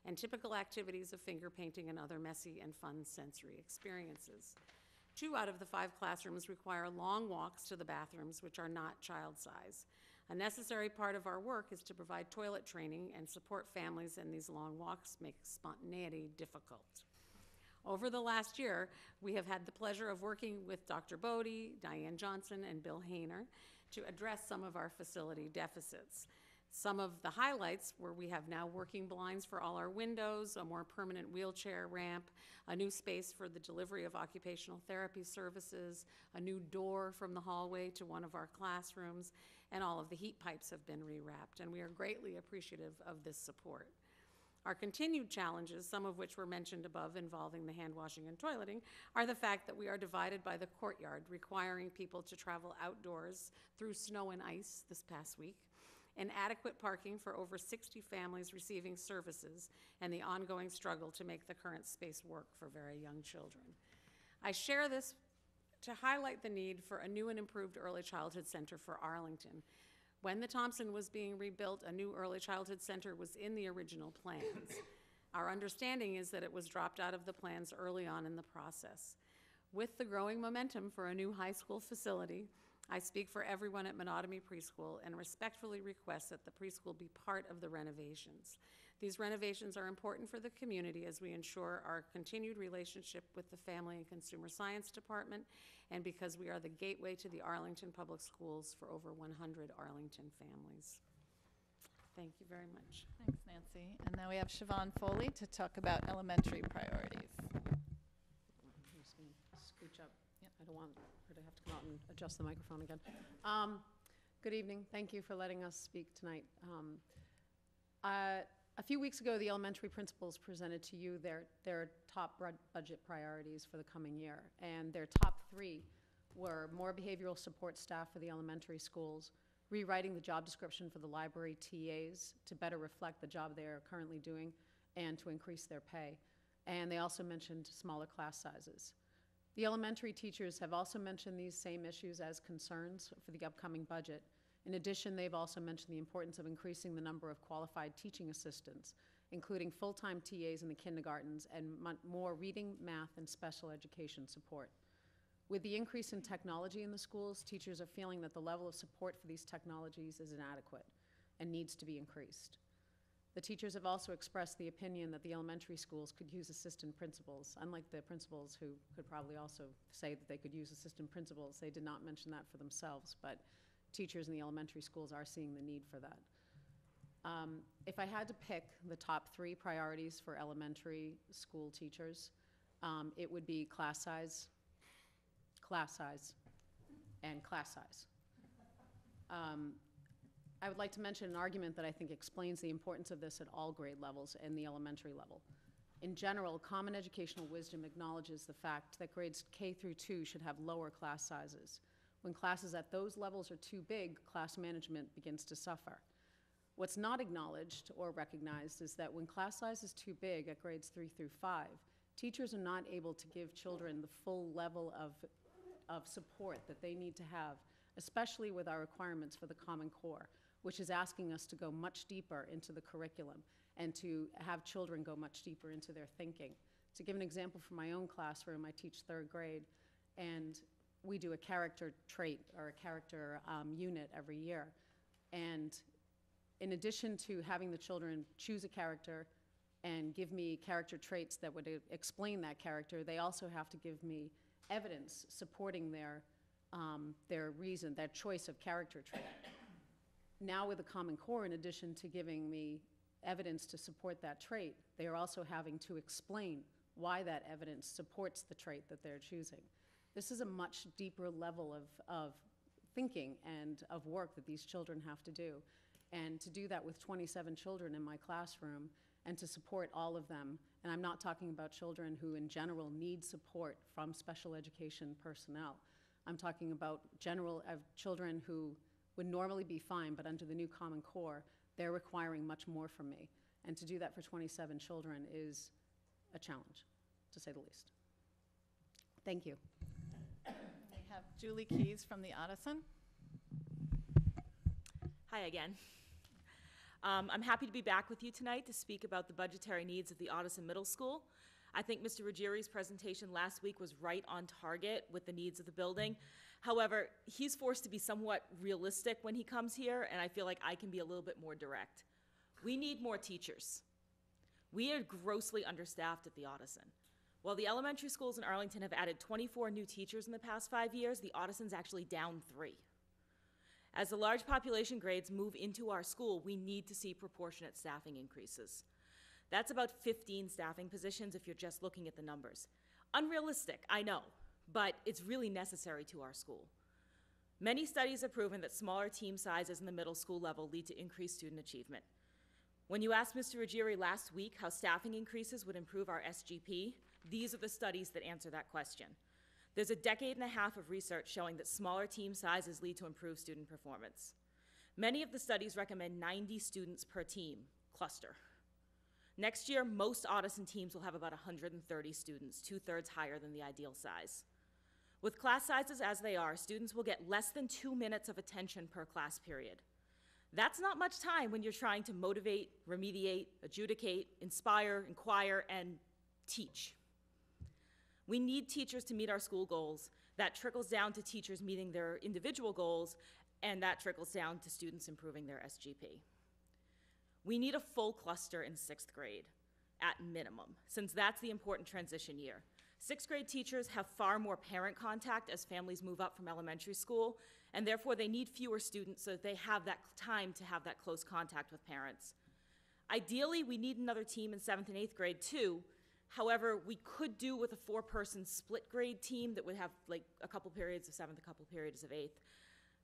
and typical activities of finger painting and other messy and fun sensory experiences. Two out of the five classrooms require long walks to the bathrooms, which are not child size. A necessary part of our work is to provide toilet training and support families, and these long walks make spontaneity difficult. Over the last year, we have had the pleasure of working with Doctor Bodie, Diane Johnson, and Bill Hainer to address some of our facility deficits. Some of the highlights were we have now working blinds for all our windows, a more permanent wheelchair ramp, a new space for the delivery of occupational therapy services, a new door from the hallway to one of our classrooms, and all of the heat pipes have been rewrapped, and we are greatly appreciative of this support. Our continued challenges, some of which were mentioned above involving the hand washing and toileting, are the fact that we are divided by the courtyard, requiring people to travel outdoors through snow and ice this past week, inadequate parking for over sixty families receiving services, and the ongoing struggle to make the current space work for very young children. I share this to highlight the need for a new and improved early childhood center for Arlington. When the Thompson was being rebuilt, a new early childhood center was in the original plans. Our understanding is that it was dropped out of the plans early on in the process. With the growing momentum for a new high school facility, I speak for everyone at Monotomy Preschool and respectfully request that the preschool be part of the renovations. These renovations are important for the community as we ensure our continued relationship with the Family and Consumer Science Department, and because we are the gateway to the Arlington Public Schools for over one hundred Arlington families. Thank you very much. Thanks, Nancy. And now we have Siobhan Foley to talk about elementary priorities. Scooch up. I don't want her to have to come out and adjust the microphone again. Um, good evening. Thank you for letting us speak tonight. Um, uh, a few weeks ago, the elementary principals presented to you their, their top budget priorities for the coming year. And their top three were more behavioral support staff for the elementary schools, rewriting the job description for the library T As to better reflect the job they are currently doing, and to increase their pay. And they also mentioned smaller class sizes. The elementary teachers have also mentioned these same issues as concerns for the upcoming budget. In addition, they've also mentioned the importance of increasing the number of qualified teaching assistants, including full-time T As in the kindergartens and more reading, math, and special education support. With the increase in technology in the schools, teachers are feeling that the level of support for these technologies is inadequate and needs to be increased. The teachers have also expressed the opinion that the elementary schools could use assistant principals. Unlike the principals, who could probably also say that they could use assistant principals, they did not mention that for themselves, but teachers in the elementary schools are seeing the need for that. Um, if I had to pick the top three priorities for elementary school teachers, um, it would be class size, class size, and class size. Um, I would like to mention an argument that I think explains the importance of this at all grade levels and the elementary level. In general, common educational wisdom acknowledges the fact that grades K through two should have lower class sizes. When classes at those levels are too big, class management begins to suffer. What's not acknowledged or recognized is that when class size is too big at grades three through five, teachers are not able to give children the full level of, of support that they need to have, especially with our requirements for the Common Core, which is asking us to go much deeper into the curriculum and to have children go much deeper into their thinking. To give an example from my own classroom, I teach third grade, and we do a character trait or a character um, unit every year. And in addition to having the children choose a character and give me character traits that would explain that character, they also have to give me evidence supporting their, um, their reason, their choice of character trait. Now with the Common Core, in addition to giving me evidence to support that trait, they are also having to explain why that evidence supports the trait that they're choosing. This is a much deeper level of, of thinking and of work that these children have to do. And to do that with twenty-seven children in my classroom and to support all of them, and I'm not talking about children who in general need support from special education personnel. I'm talking about general uh, children who would normally be fine, but under the new Common Core, they're requiring much more from me. And to do that for twenty-seven children is a challenge, to say the least. Thank you. We have Julie Keyes from the Ottoson. Hi again. Um, I'm happy to be back with you tonight to speak about the budgetary needs of the Ottoson Middle School. I think Mister Ruggieri's presentation last week was right on target with the needs of the building. However, he's forced to be somewhat realistic when he comes here, and I feel like I can be a little bit more direct. We need more teachers. We are grossly understaffed at the Ottoson. While the elementary schools in Arlington have added twenty-four new teachers in the past five years, the Ottoson's actually down three. As the large population grades move into our school, we need to see proportionate staffing increases. That's about fifteen staffing positions if you're just looking at the numbers. Unrealistic, I know, but it's really necessary to our school. Many studies have proven that smaller team sizes in the middle school level lead to increased student achievement. When you asked Mister Ruggieri last week how staffing increases would improve our S G P, these are the studies that answer that question. There's a decade and a half of research showing that smaller team sizes lead to improved student performance. Many of the studies recommend ninety students per team cluster. Next year, most Ottoson teams will have about one hundred thirty students, two-thirds higher than the ideal size. With class sizes as they are, students will get less than two minutes of attention per class period. That's not much time when you're trying to motivate, remediate, adjudicate, inspire, inquire, and teach. We need teachers to meet our school goals. That trickles down to teachers meeting their individual goals, and that trickles down to students improving their S G P. We need a full cluster in sixth grade, at minimum, since that's the important transition year. Sixth grade teachers have far more parent contact as families move up from elementary school, and therefore they need fewer students so that they have that time to have that close contact with parents. Ideally, we need another team in seventh and eighth grade too. However, we could do with a four-person split grade team that would have like a couple periods of seventh, a couple periods of eighth.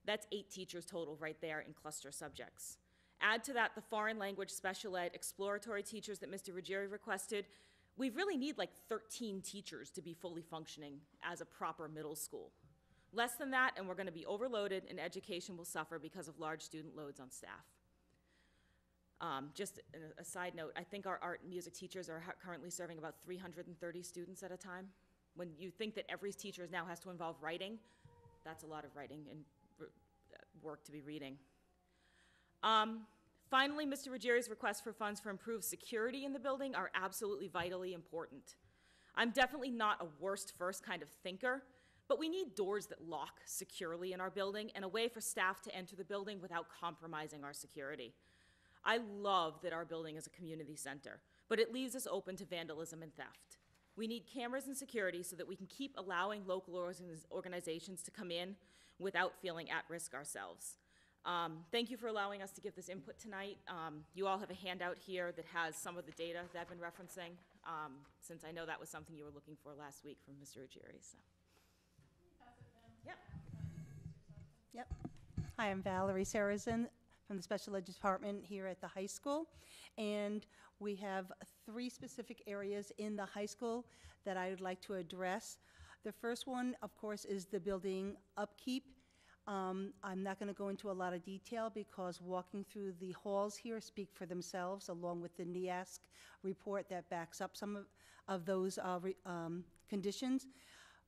That's eight teachers total right there in cluster subjects. Add to that the foreign language special ed exploratory teachers that Mister Ruggieri requested. We really need like thirteen teachers to be fully functioning as a proper middle school. Less than that, and we're going to be overloaded, and education will suffer because of large student loads on staff. Um, just a side note, I think our art and music teachers are currently serving about three hundred thirty students at a time. When you think that every teacher now has to involve writing, that's a lot of writing and work to be reading. Um, Finally, Mister Ruggieri's requests for funds for improved security in the building are absolutely vitally important. I'm definitely not a worst first kind of thinker, but we need doors that lock securely in our building and a way for staff to enter the building without compromising our security. I love that our building is a community center, but it leaves us open to vandalism and theft. We need cameras and security so that we can keep allowing local organizations to come in without feeling at risk ourselves. Um, thank you for allowing us to give this input tonight. Um, you all have a handout here that has some of the data that I've been referencing, um, since I know that was something you were looking for last week from Mister Ruggieri. So. Yep. Yep. Hi, I'm Valerie Sarrazin from the Special Ed Department here at the high school, and we have three specific areas in the high school that I would like to address. The first one, of course, is the building upkeep. Um, I'm not going to go into a lot of detail because walking through the halls here speak for themselves, along with the NEASC report that backs up some of, of those uh, re, um, conditions.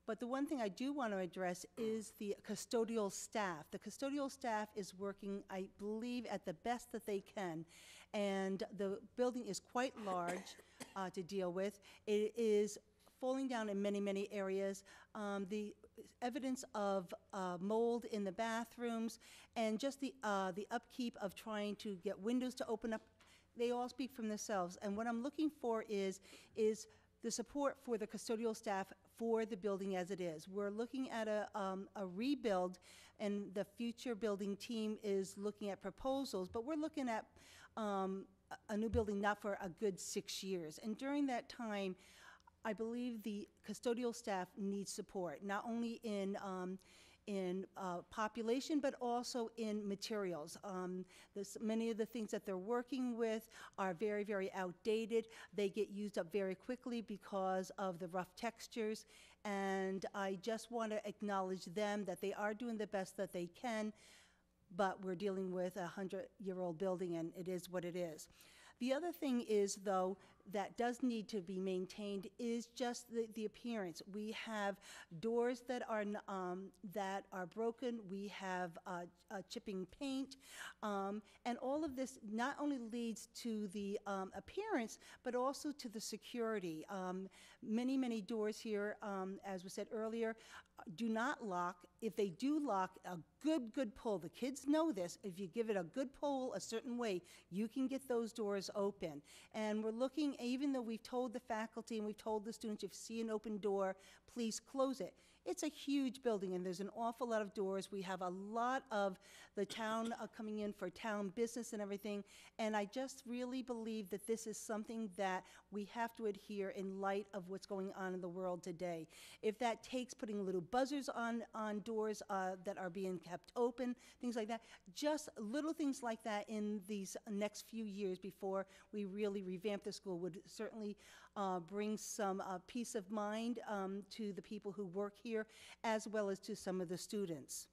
But the one thing I do want to address is the custodial staff. The custodial staff is working, I believe, at the best that they can. And the building is quite large uh, to deal with. It is falling down in many, many areas. Um, the evidence of uh, mold in the bathrooms and just the, uh, the upkeep of trying to get windows to open up, they all speak for themselves. And what I'm looking for is, is the support for the custodial staff for the building as it is. We're looking at a, um, a rebuild, and the future building team is looking at proposals, but we're looking at um, a new building not for a good six years. And during that time, I believe the custodial staff needs support, not only in um, in uh, population, but also in materials. Um, this, many of the things that they're working with are very, very outdated. They get used up very quickly because of the rough textures. And I just want to acknowledge them that they are doing the best that they can, but we're dealing with a hundred-year-old building, and it is what it is. The other thing is, though, that does need to be maintained is just the, the appearance. We have doors that are um, that are broken. We have uh, uh, chipping paint, um, and all of this not only leads to the um, appearance, but also to the security. Um, many, many doors here, um, as was said earlier, do not lock. If they do lock, a good, good pull. The kids know this. If you give it a good pull a certain way, you can get those doors open. And we're looking, even though we've told the faculty and we've told the students, if you see an open door, please close it. It's a huge building, and there's an awful lot of doors. We have a lot of the town uh, coming in for town business and everything, and I just really believe that this is something that we have to adhere in light of what's going on in the world today. If that takes putting little buzzers on, on doors uh, that are being kept open, things like that, just little things like that in these next few years before we really revamp the school would certainly uh, bring some uh, peace of mind um, to the people who work here as well as to some of the students.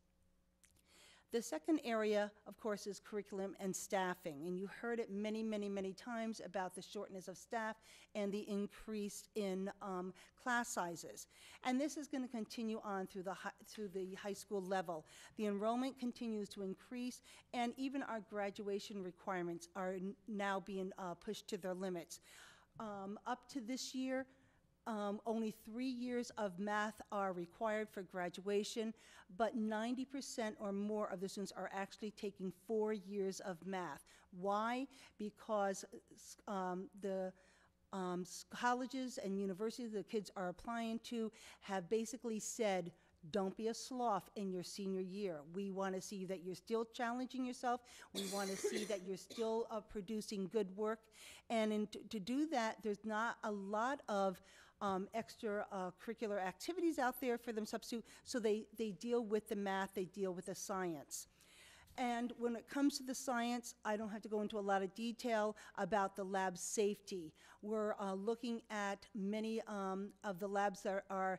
The second area, of course, is curriculum and staffing, and you heard it many, many, many times about the shortness of staff and the increase in um, class sizes. And this is going to continue on through the, hi through the high school level. The enrollment continues to increase, and even our graduation requirements are n now being uh, pushed to their limits. Um, up to this year, Um, only three years of math are required for graduation, but ninety percent or more of the students are actually taking four years of math. Why? Because um, the um, colleges and universities the kids are applying to have basically said, don't be a sloth in your senior year. We want to see that you're still challenging yourself. We want to see that you're still uh, producing good work. And in to do that, there's not a lot of Um, extra uh, curricular activities out there for them substitute, so they, they deal with the math, they deal with the science. And when it comes to the science, I don't have to go into a lot of detail about the lab safety. We're uh, looking at many um, of the labs that are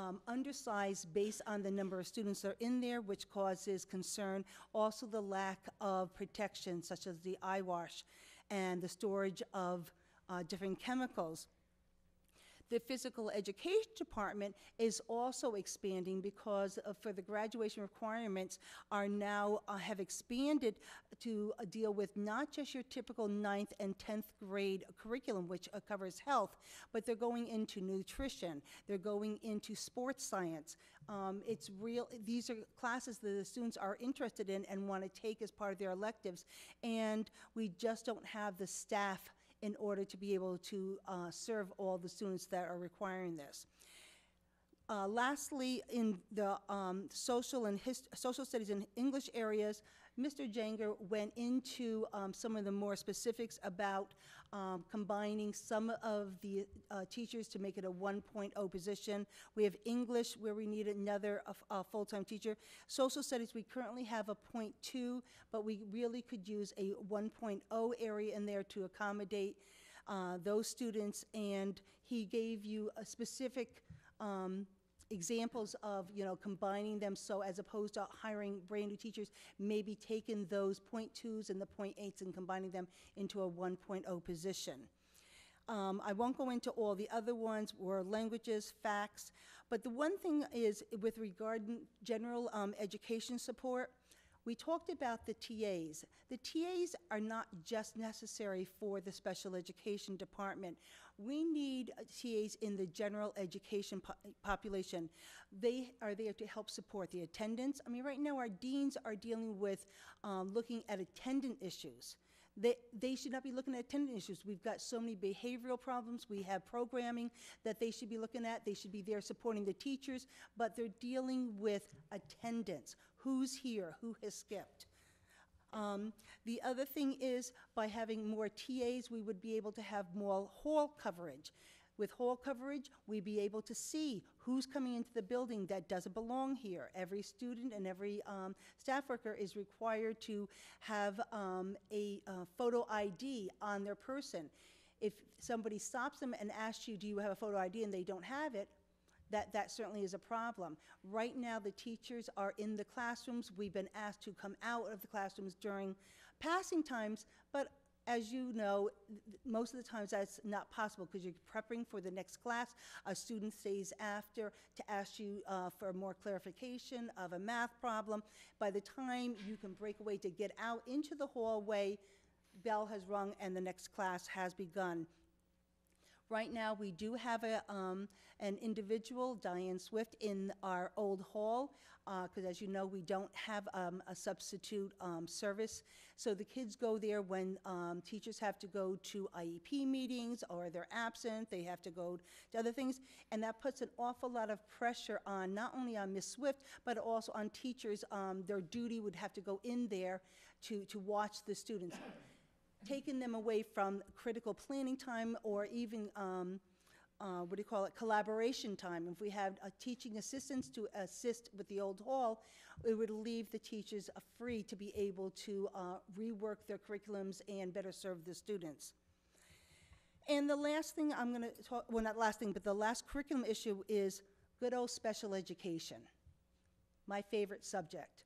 Um, undersized based on the number of students that are in there, which causes concern. Also the lack of protection, such as the eye wash and the storage of uh, different chemicals. The physical education department is also expanding because uh, for the graduation requirements are now uh, have expanded to uh, deal with not just your typical ninth and tenth grade curriculum, which uh, covers health, but they're going into nutrition, they're going into sports science. Um, it's real, these are classes that the students are interested in and want to take as part of their electives, and we just don't have the staff in order to be able to uh, serve all the students that are requiring this. Uh, lastly, in the um, social and hist social studies and English areas, Mister Janger went into um, some of the more specifics about um, combining some of the uh, teachers to make it a one point oh position. We have English where we need another uh, full-time teacher. Social studies, we currently have a point two, but we really could use a one point oh area in there to accommodate uh, those students. And he gave you a specific um, examples of, you know, combining them, so as opposed to hiring brand new teachers, maybe taking those point twos and the point eights and combining them into a one point oh position. Um, I won't go into all the other ones, were languages, facts, but the one thing is with regard to general um, education support, we talked about the T As. The T As are not just necessary for the special education department. We need uh, T As in the general education po population. They are there to help support the attendance. I mean, right now our deans are dealing with um, looking at attendant issues. They, they should not be looking at attendance issues. We've got so many behavioral problems. We have programming that they should be looking at. They should be there supporting the teachers, but they're dealing with attendance. Who's here? Who has skipped? Um, the other thing is, by having more T As, we would be able to have more hall coverage. With hall coverage, we'd be able to see who's coming into the building that doesn't belong here. Every student and every um, staff worker is required to have um, a uh, photo I D on their person. If somebody stops them and asks you, do you have a photo I D, and they don't have it, That, that certainly is a problem. Right now, the teachers are in the classrooms. We've been asked to come out of the classrooms during passing times, but as you know, most of the times that's not possible because you're preparing for the next class. A student stays after to ask you uh, for more clarification of a math problem. By the time you can break away to get out into the hallway, bell has rung and the next class has begun. Right now, we do have a, um, an individual, Diane Swift, in our old hall, because uh, as you know, we don't have um, a substitute um, service. So the kids go there when um, teachers have to go to I E P meetings, or they're absent, they have to go to other things, and that puts an awful lot of pressure on, not only on Miz Swift, but also on teachers. Um, their duty would have to go in there to, to watch the students. Taking them away from critical planning time, or even um, uh, what do you call it, collaboration time. If we had a teaching assistants to assist with the old hall, it would leave the teachers free to be able to uh, rework their curriculums and better serve the students. And the last thing I'm going to talk, well, not last thing, but the last curriculum issue is good old special education, my favorite subject.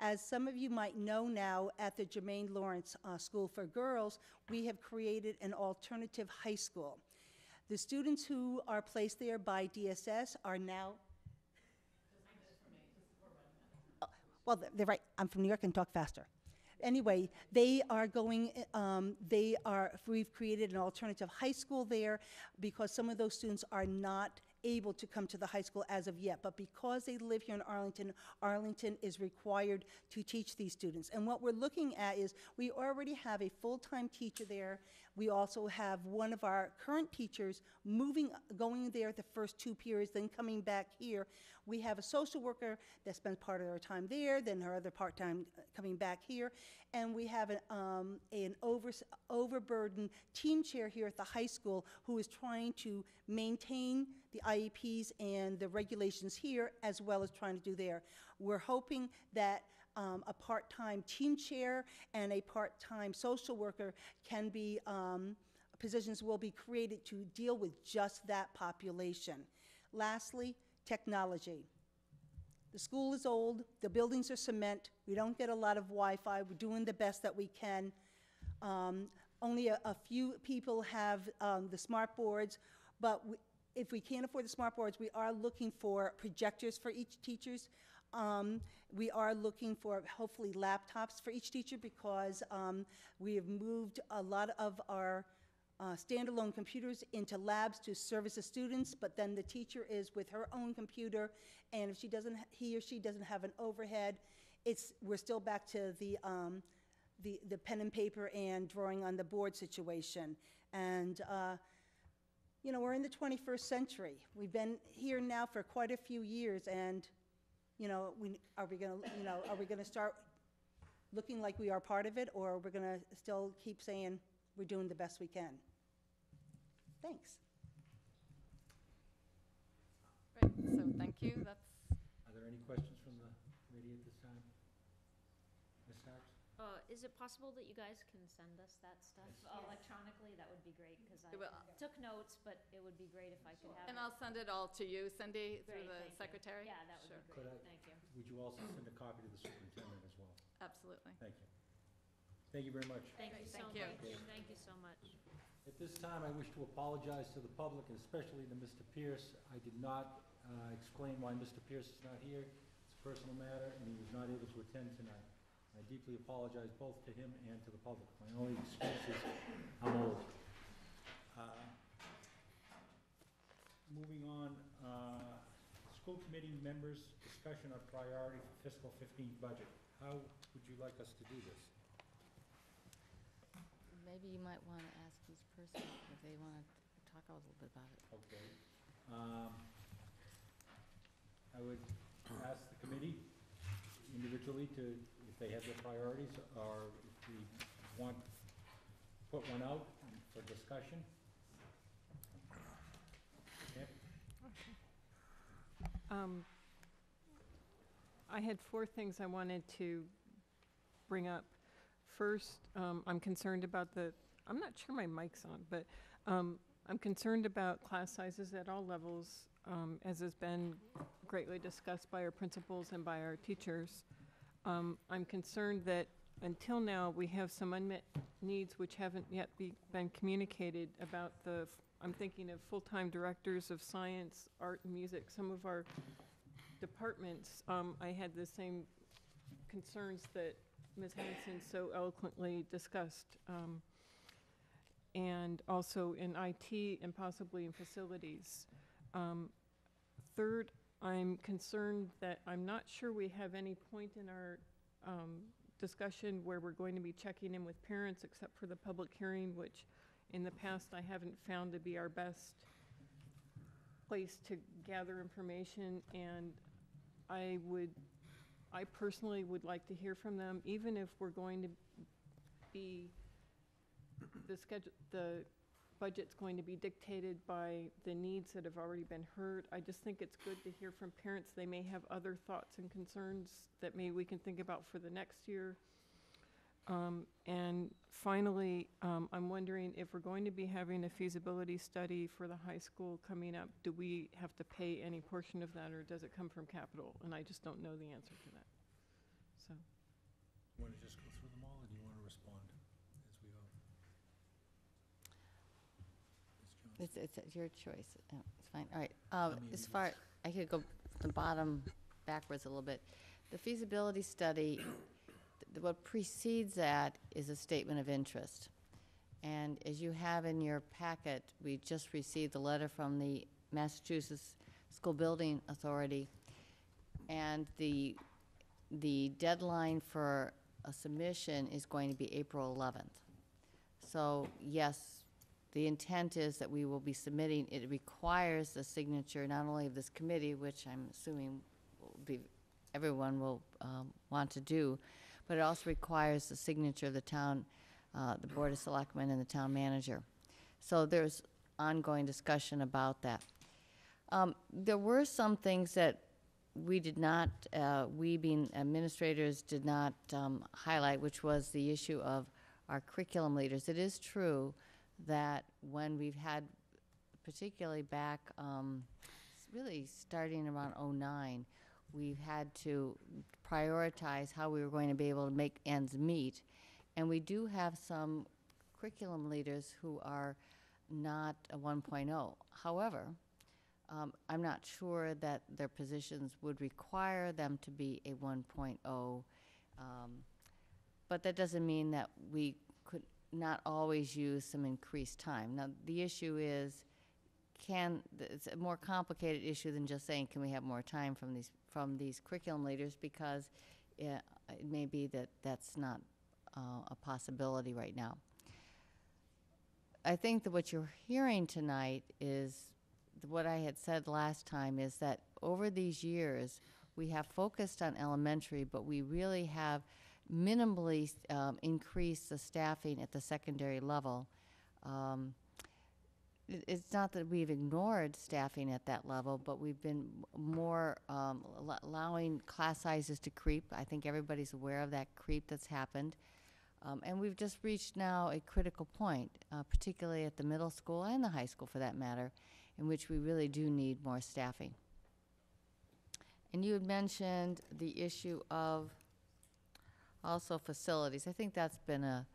As some of you might know now, at the Jermaine Lawrence uh, School for Girls, we have created an alternative high school. The students who are placed there by D S S are now... Well, they're right. I'm from New York and talk faster. Anyway, they are going, um, they are, we've created an alternative high school there because some of those students are not able to come to the high school as of yet, but because they live here in Arlington, Arlington is required to teach these students. And what we're looking at is, we already have a full-time teacher there. We also have one of our current teachers moving, going there the first two periods, then coming back here. We have a social worker that spends part of her time there, then her other part-time coming back here. And we have an, um, an over, overburdened team chair here at the high school who is trying to maintain the I E Ps and the regulations here, as well as trying to do there. We're hoping that um, a part-time team chair and a part-time social worker can be, um, positions will be created to deal with just that population. Lastly, technology. The school is old, the buildings are cement, we don't get a lot of Wi-Fi, we're doing the best that we can. Um, only a, a few people have um, the smart boards, but we, if we can't afford the smart boards, we are looking for projectors for each teachers. Um, we are looking for, hopefully, laptops for each teacher, because um, we have moved a lot of our uh, standalone computers into labs to service the students, but then the teacher is with her own computer, and if she doesn't, he or she doesn't have an overhead, it's, we're still back to the, um, the, the pen and paper and drawing on the board situation. And uh, you know, we're in the twenty-first century. We've been here now for quite a few years, and, you know, we, are we going to, you know, are we going to start looking like we are part of it, or we're going to still keep saying we're doing the best we can? Thanks. Great. So, thank you. That's. Are there any questions from the committee at this time, Miz Starks? Uh, is it possible that you guys can send us that stuff yes. electronically? That would be great, because I took notes, but it would be great if I could have And it. I'll send it all to you, Cindy, great, through the secretary? You. Yeah, that would sure. be great. I, thank you. Would you also send a copy to the superintendent as well? Absolutely. Thank you. Thank you very much. Thank, thank you so thank much. You. Thank you so much. At this time, I wish to apologize to the public, and especially to Mister Pierce. I did not uh, explain why Mister Pierce is not here. It's a personal matter, and he was not able to attend tonight. I deeply apologize both to him and to the public. My only excuse is I'm old. Uh, moving on, uh, school committee members' discussion of priority for fiscal fifteen budget. How would you like us to do this? Maybe you might want to ask each person if they want to talk a little bit about it. Okay. Um, I would ask the committee individually to, if they have their priorities, or if we want to put one out for discussion. Yep. Okay. Um, I had four things I wanted to bring up. First, um, I'm concerned about the, I'm not sure my mic's on, but um, I'm concerned about class sizes at all levels. Um, as has been greatly discussed by our principals and by our teachers. Um, I'm concerned that until now we have some unmet needs which haven't yet be, been communicated about the, I'm thinking of full-time directors of science, art, and music, some of our departments. Um, I had the same concerns that Miz Hanson so eloquently discussed. Um, and also in I T and possibly in facilities. Um, third, I'm concerned that I'm not sure we have any point in our um, discussion where we're going to be checking in with parents except for the public hearing, which in the past I haven't found to be our best place to gather information, and I would, I personally would like to hear from them, even if we're going to be, the schedule, the budget's going to be dictated by the needs that have already been heard. I just think it's good to hear from parents. They may have other thoughts and concerns that maybe we can think about for the next year. Um, and finally, um, I'm wondering if we're going to be having a feasibility study for the high school coming up, do we have to pay any portion of that or does it come from capital? And I just don't know the answer to that. So. You want to just go through them all or do you want to respond as we go? It's, it's, it's your choice. Oh, it's fine. All right. Um, as far, I could go the bottom backwards a little bit. The feasibility study, th what precedes that is a statement of interest. And as you have in your packet, we just received a letter from the Massachusetts School Building Authority. And the, the deadline for a submission is going to be April eleventh. So, yes, the intent is that we will be submitting. It requires the signature not only of this committee, which I'm assuming will be, everyone will um, want to do, but it also requires the signature of the town, uh, the Board of Selectmen and the town manager. So there's ongoing discussion about that. Um, there were some things that we did not, uh, we being administrators, did not um, highlight, which was the issue of our curriculum leaders. It is true that when we've had, particularly back um, really starting around oh nine, we've had to prioritize how we were going to be able to make ends meet. And we do have some curriculum leaders who are not a one point oh. However, um, I'm not sure that their positions would require them to be a one point oh, um, but that doesn't mean that we not always use some increased time. Now the issue is, can, it's a more complicated issue than just saying can we have more time from these from these curriculum leaders, because it, it may be that that's not uh, a possibility right now. I think that what you're hearing tonight is what I had said last time, is that over these years we have focused on elementary, but we really have minimally um, increase the staffing at the secondary level. Um, it, it's not that we've ignored staffing at that level, but we've been more um, allowing class sizes to creep. I think everybody's aware of that creep that's happened. Um, and we've just reached now a critical point, uh, particularly at the middle school and the high school for that matter, in which we really do need more staffing. And you had mentioned the issue of also facilities. I think that's been a,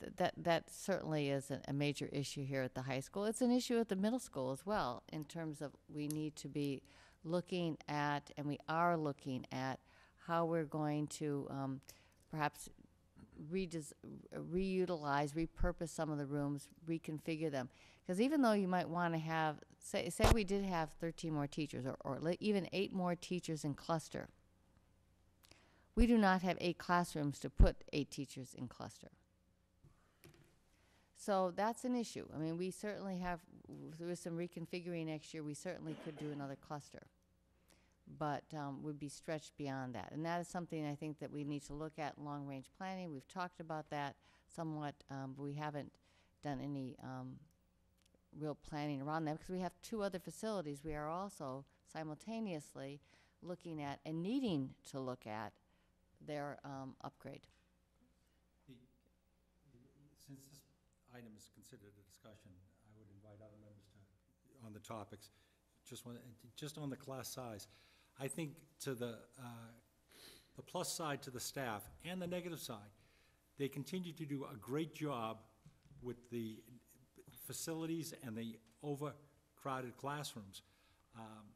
th that that certainly is a, a major issue here at the high school. It's an issue at the middle school as well, in terms of we need to be looking at, and we are looking at, how we're going to um, perhaps redes reutilize, repurpose some of the rooms, reconfigure them. Because even though you might want to have, say, say we did have thirteen more teachers, or, or even eight more teachers in cluster, we do not have eight classrooms to put eight teachers in cluster. So that's an issue. I mean, we certainly have, with some reconfiguring next year, we certainly could do another cluster, but um, we'd be stretched beyond that. And that is something I think that we need to look at, long range planning. We've talked about that somewhat, um, but we haven't done any um, real planning around that, because we have two other facilities we are also simultaneously looking at and needing to look at their um, upgrade. The, since this item is considered a discussion, I would invite other members to, on the topics. Just one, just on the class size, I think to the uh, the plus side to the staff and the negative side, they continue to do a great job with the facilities and the overcrowded classrooms. Um,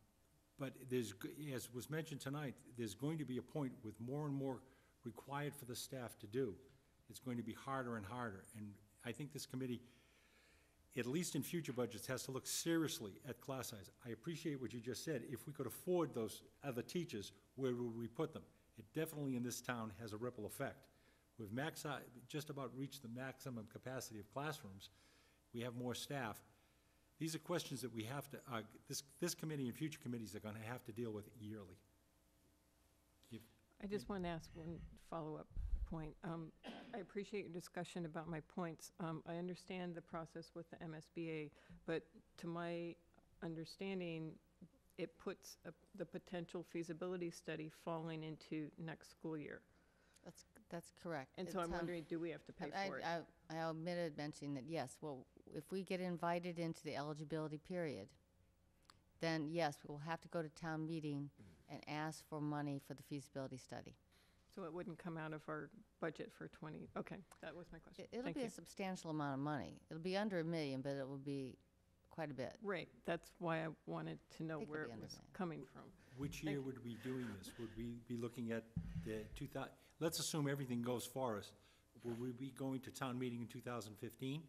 But there's, as was mentioned tonight, there's going to be a point with more and more required for the staff to do. It's going to be harder and harder. And I think this committee at least in future budgets, has to look seriously at class size. I appreciate what you just said. If we could afford those other teachers, where would we put them? It definitely in this town has a ripple effect. We've max just about reached the maximum capacity of classrooms. We have more staff. These are questions that we have to, uh, this, this committee and future committees are going to have to deal with yearly. If, I just want to ask one follow-up point. Um, I appreciate your discussion about my points. Um, I understand the process with the M S B A, but to my understanding, it puts a, the potential feasibility study falling into next school year. That's that's correct. And it's, so I'm um, wondering, do we have to pay I, for I, it? I, I omitted mentioning that, yes, well, if we get invited into the eligibility period, then yes, we will have to go to town meeting and ask for money for the feasibility study. So it wouldn't come out of our budget for twenty, okay, that was my question. It, it'll Thank be you. a substantial amount of money. It'll be under a million, but it will be quite a bit. Right, that's why I wanted to know it where it was coming from. Which year Thank would we be doing this? Would we be looking at the two thousand, let's assume everything goes for us. Will we be going to town meeting in two thousand fifteen?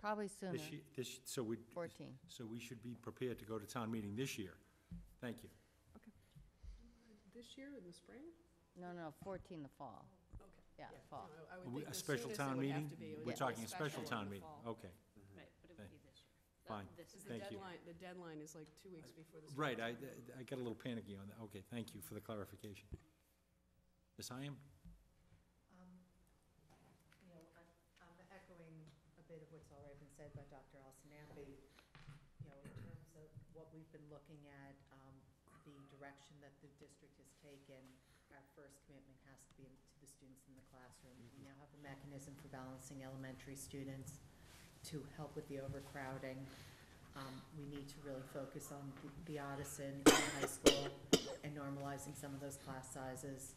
Probably sooner. This year, this, so we fourteen. So we should be prepared to go to town meeting this year. Thank you. Okay. This year in the spring? No, no, fourteen the fall. Okay. Yeah, yeah. fall. No, I would think a special town meeting? Be, We're yeah. talking a special, special town meeting. Okay. Mm-hmm. Right, but it would be this year. Fine. Uh, this is thank the deadline, you. The deadline is like two weeks before the. Right. I, I got a little panicky on that. Okay. Thank you for the clarification. Miz Hyam? Of what's already been said by Doctor Alsinapi, you know, in terms of what we've been looking at, um, the direction that the district has taken, our first commitment has to be to the students in the classroom. We now have a mechanism for balancing elementary students to help with the overcrowding. Um, we need to really focus on the, the Addison high school and normalizing some of those class sizes.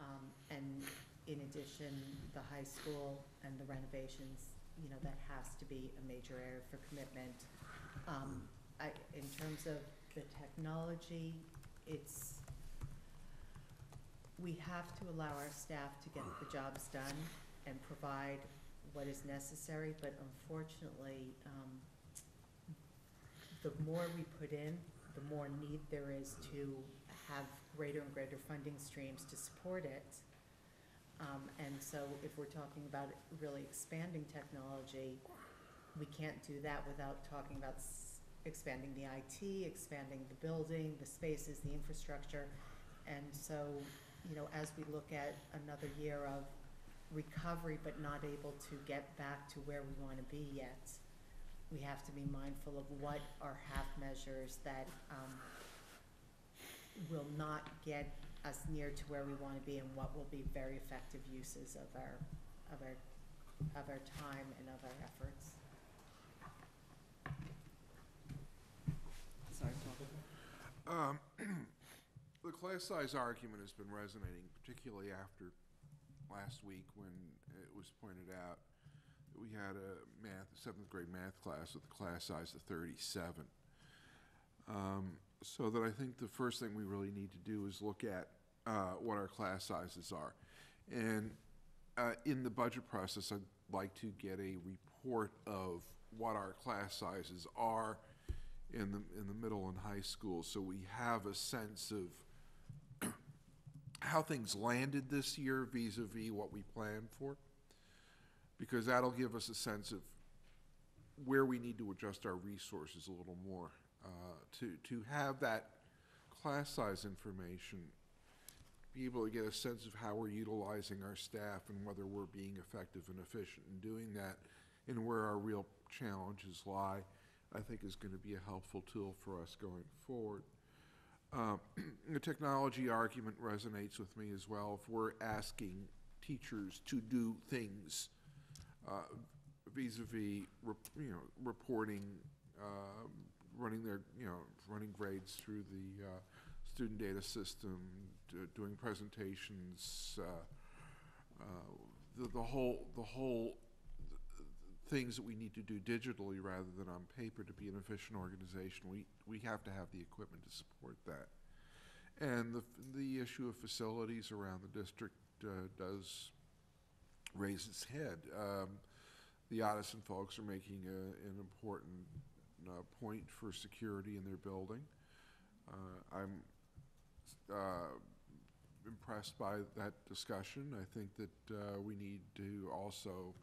Um, and in addition, the high school and the renovations, you know, that has to be a major area for commitment. Um, I, in terms of the technology, it's, we have to allow our staff to get the jobs done and provide what is necessary, but unfortunately, um, the more we put in, the more need there is to have greater and greater funding streams to support it. Um, and so if we're talking about really expanding technology, we can't do that without talking about s expanding the I T, expanding the building, the spaces, the infrastructure. And so, you know, as we look at another year of recovery but not able to get back to where we want to be yet, we have to be mindful of what are half measures that um, will not get us near to where we want to be, and what will be very effective uses of our, of our, of our time and of our efforts. Sorry, Tom. Um, the class size argument has been resonating, particularly after last week when it was pointed out that we had a math, seventh grade math class with a class size of thirty-seven. Um, So that I think the first thing we really need to do is look at uh, what our class sizes are. And uh, in the budget process, I'd like to get a report of what our class sizes are in the, in the middle and high school, so we have a sense of how things landed this year vis-a-vis what we planned for, because that'll give us a sense of where we need to adjust our resources a little more. Uh, to, to have that class size information, be able to get a sense of how we're utilizing our staff and whether we're being effective and efficient in doing that and where our real challenges lie, I think is going to be a helpful tool for us going forward. Uh, the technology argument resonates with me as well. If we're asking teachers to do things uh, vis-a-vis, you know, reporting, uh, running their, you know, running grades through the uh, student data system, doing presentations, uh, uh, the, the whole, the whole th things that we need to do digitally rather than on paper to be an efficient organization. We, we have to have the equipment to support that. And the, the issue of facilities around the district uh, does raise its head. Um, the Addison folks are making a, an important uh, point for security in their building. Uh, I'm uh, impressed by that discussion. I think that uh, we need to also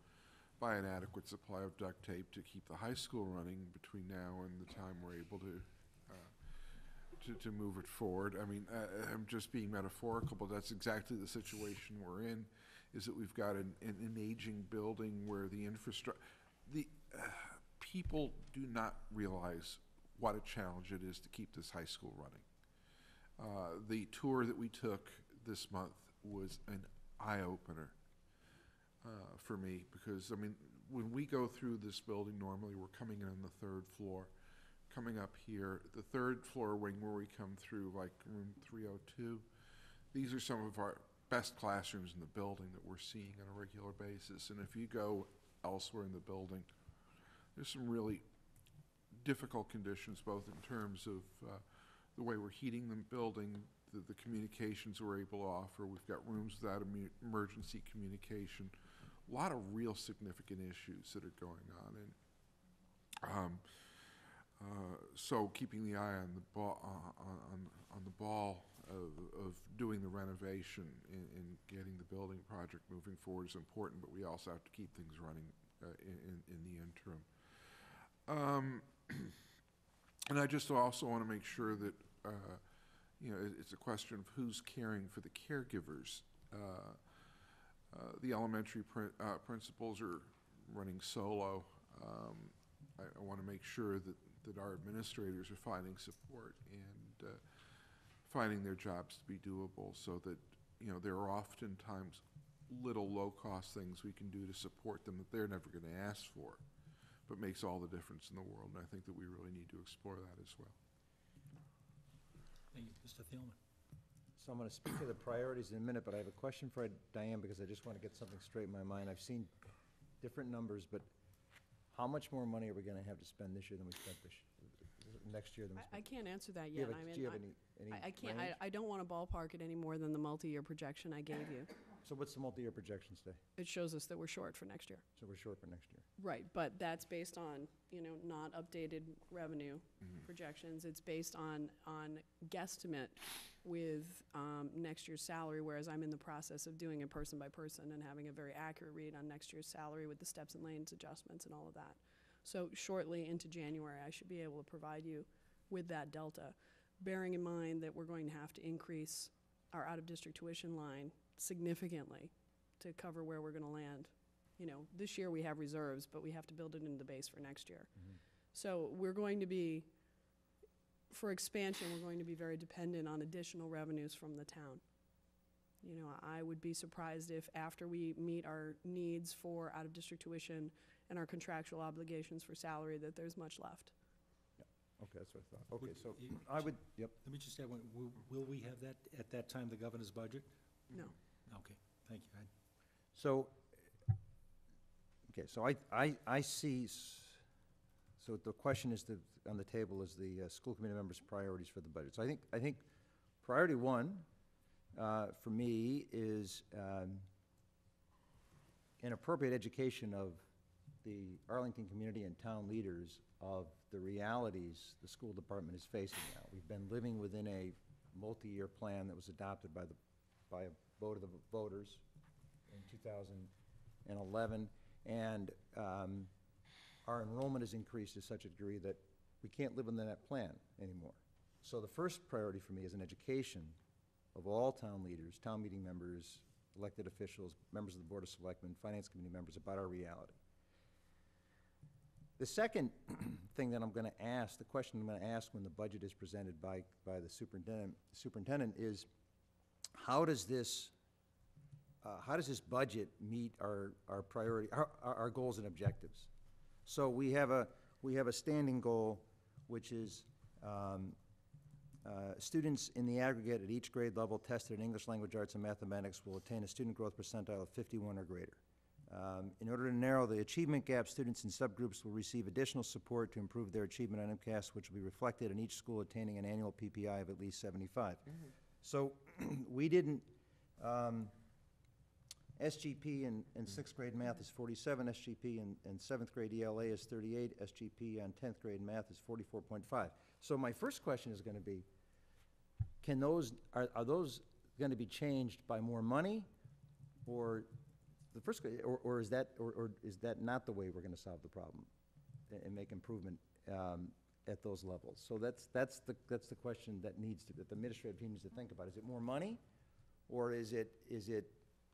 buy an adequate supply of duct tape to keep the high school running between now and the time we're able to uh, to, to move it forward. I mean, I, I'm just being metaphorical, but that's exactly the situation we're in, is that we've got an, an, an aging building where the infrastructure, the uh, people do not realize what a challenge it is to keep this high school running. Uh, the tour that we took this month was an eye-opener uh, for me, because I mean, when we go through this building, normally we're coming in on the third floor, coming up here, the third floor wing where we come through like room three oh two, these are some of our best classrooms in the building that we're seeing on a regular basis. And if you go elsewhere in the building, there's some really difficult conditions, both in terms of uh, the way we're heating the building, the, the communications we're able to offer. We've got rooms without emergency communication. A lot of real significant issues that are going on. And um, uh, so keeping the eye on the ball, uh, on, on the ball of, of doing the renovation and, and getting the building project moving forward is important, but we also have to keep things running uh, in, in the interim. Um, and I just also want to make sure that Uh, you know, it's a question of who's caring for the caregivers. Uh, uh, the elementary prin uh, principals are running solo. Um, I, I want to make sure that, that our administrators are finding support and uh, finding their jobs to be doable, so that, you know, there are oftentimes little low-cost things we can do to support them that they're never going to ask for, but makes all the difference in the world. And I think that we really need to explore that as well. Thank you. Mister Thielman. So I'm going to speak to the priorities in a minute, but I have a question for Diane, because I just want to get something straight in my mind. I've seen different numbers, but how much more money are we going to have to spend this year than we spent this next year? Than we I, I can't answer that yet. Do you have, a, I mean, do you have any, any I, I can't. I, I don't want to ballpark it any more than the multi-year projection I gave you. So what's the multi-year projection today? It shows us that we're short for next year. So we're short for next year. Right, but that's based on, you know, not updated revenue mm-hmm. projections. It's based on on guesstimate with um, next year's salary, whereas I'm in the process of doing a person by person and having a very accurate read on next year's salary with the steps and lanes adjustments and all of that. So shortly into January, I should be able to provide you with that delta, bearing in mind that we're going to have to increase our out-of-district tuition line significantly to cover where we're going to land. You know, this year we have reserves, but we have to build it into the base for next year. Mm-hmm. So we're going to be, for expansion, we're going to be very dependent on additional revenues from the town. You know, I would be surprised if after we meet our needs for out-of-district tuition and our contractual obligations for salary that there's much left. Yeah. Okay, that's what I thought. Okay, would, so you, I would, yep. Let me just add one, will, will we have that at that time, the governor's budget? No. Okay, thank you. So, okay, so I, I, I see, so the question is the, on the table is the uh, school committee members' priorities for the budget. So I think, I think priority one uh, for me is um, an appropriate education of the Arlington community and town leaders of the realities the school department is facing now. We've been living within a multi-year plan that was adopted by the by a vote of the voters in two thousand eleven, and um, our enrollment has increased to such a degree that we can't live within that plan anymore. So the first priority for me is an education of all town leaders, town meeting members, elected officials, members of the Board of Selectmen, Finance Committee members about our reality. The second thing that I'm going to ask, the question I'm going to ask when the budget is presented by, by the superintendent, superintendent is, how does this, uh, how does this budget meet our our priority, our, our goals and objectives? So we have a we have a standing goal, which is um, uh, students in the aggregate at each grade level tested in English, language arts, and mathematics will attain a student growth percentile of fifty-one or greater. Um, in order to narrow the achievement gap, students in subgroups will receive additional support to improve their achievement on M CAS, which will be reflected in each school attaining an annual P P I of at least seventy-five. Mm-hmm. So we didn't, um, S G P in, in sixth grade math is forty-seven, S G P in, in seventh grade E L A is thirty-eight, S G P on tenth grade math is forty-four point five. So my first question is going to be, can those, are, are those going to be changed by more money, or the first, or, or is that, or, or is that not the way we're going to solve the problem and, and make improvement um, at those levels? So that's that's the that's the question that needs to that the administrative team needs to think about. Is it more money, or is it is it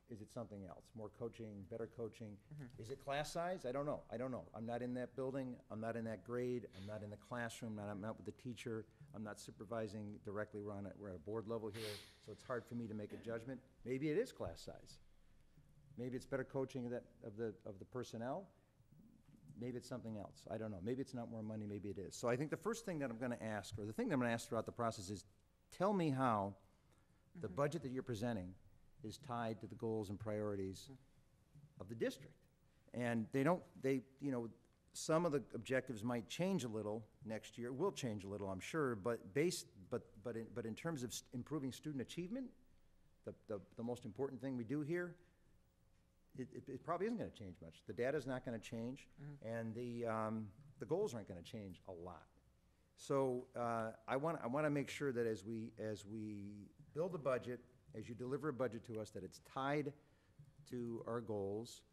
is it something else? More coaching, better coaching? Mm-hmm. Is it class size? I don't know. I don't know. I'm not in that building. I'm not in that grade. I'm not in the classroom. Not, I'm not with the teacher. I'm not supervising directly. We're on a, we're at a board level here, so it's hard for me to make a judgment. Maybe it is class size. Maybe it's better coaching of that of the of the personnel. Maybe it's something else. I don't know. Maybe it's not more money. Maybe it is. So I think the first thing that I'm going to ask, or the thing that I'm going to ask throughout the process, is tell me how mm-hmm. the budget that you're presenting is tied to the goals and priorities mm-hmm. of the district. And they don't, they, you know, some of the objectives might change a little next year, will change a little, I'm sure, but based, but, but, in, but in terms of st- improving student achievement, the, the, the most important thing we do here, It, it, it probably isn't going to change much. The data is not going to change, mm-hmm. and the um, the goals aren't going to change a lot. So uh, I want I want to make sure that as we as we build a budget, as you deliver a budget to us, that it's tied to our goals,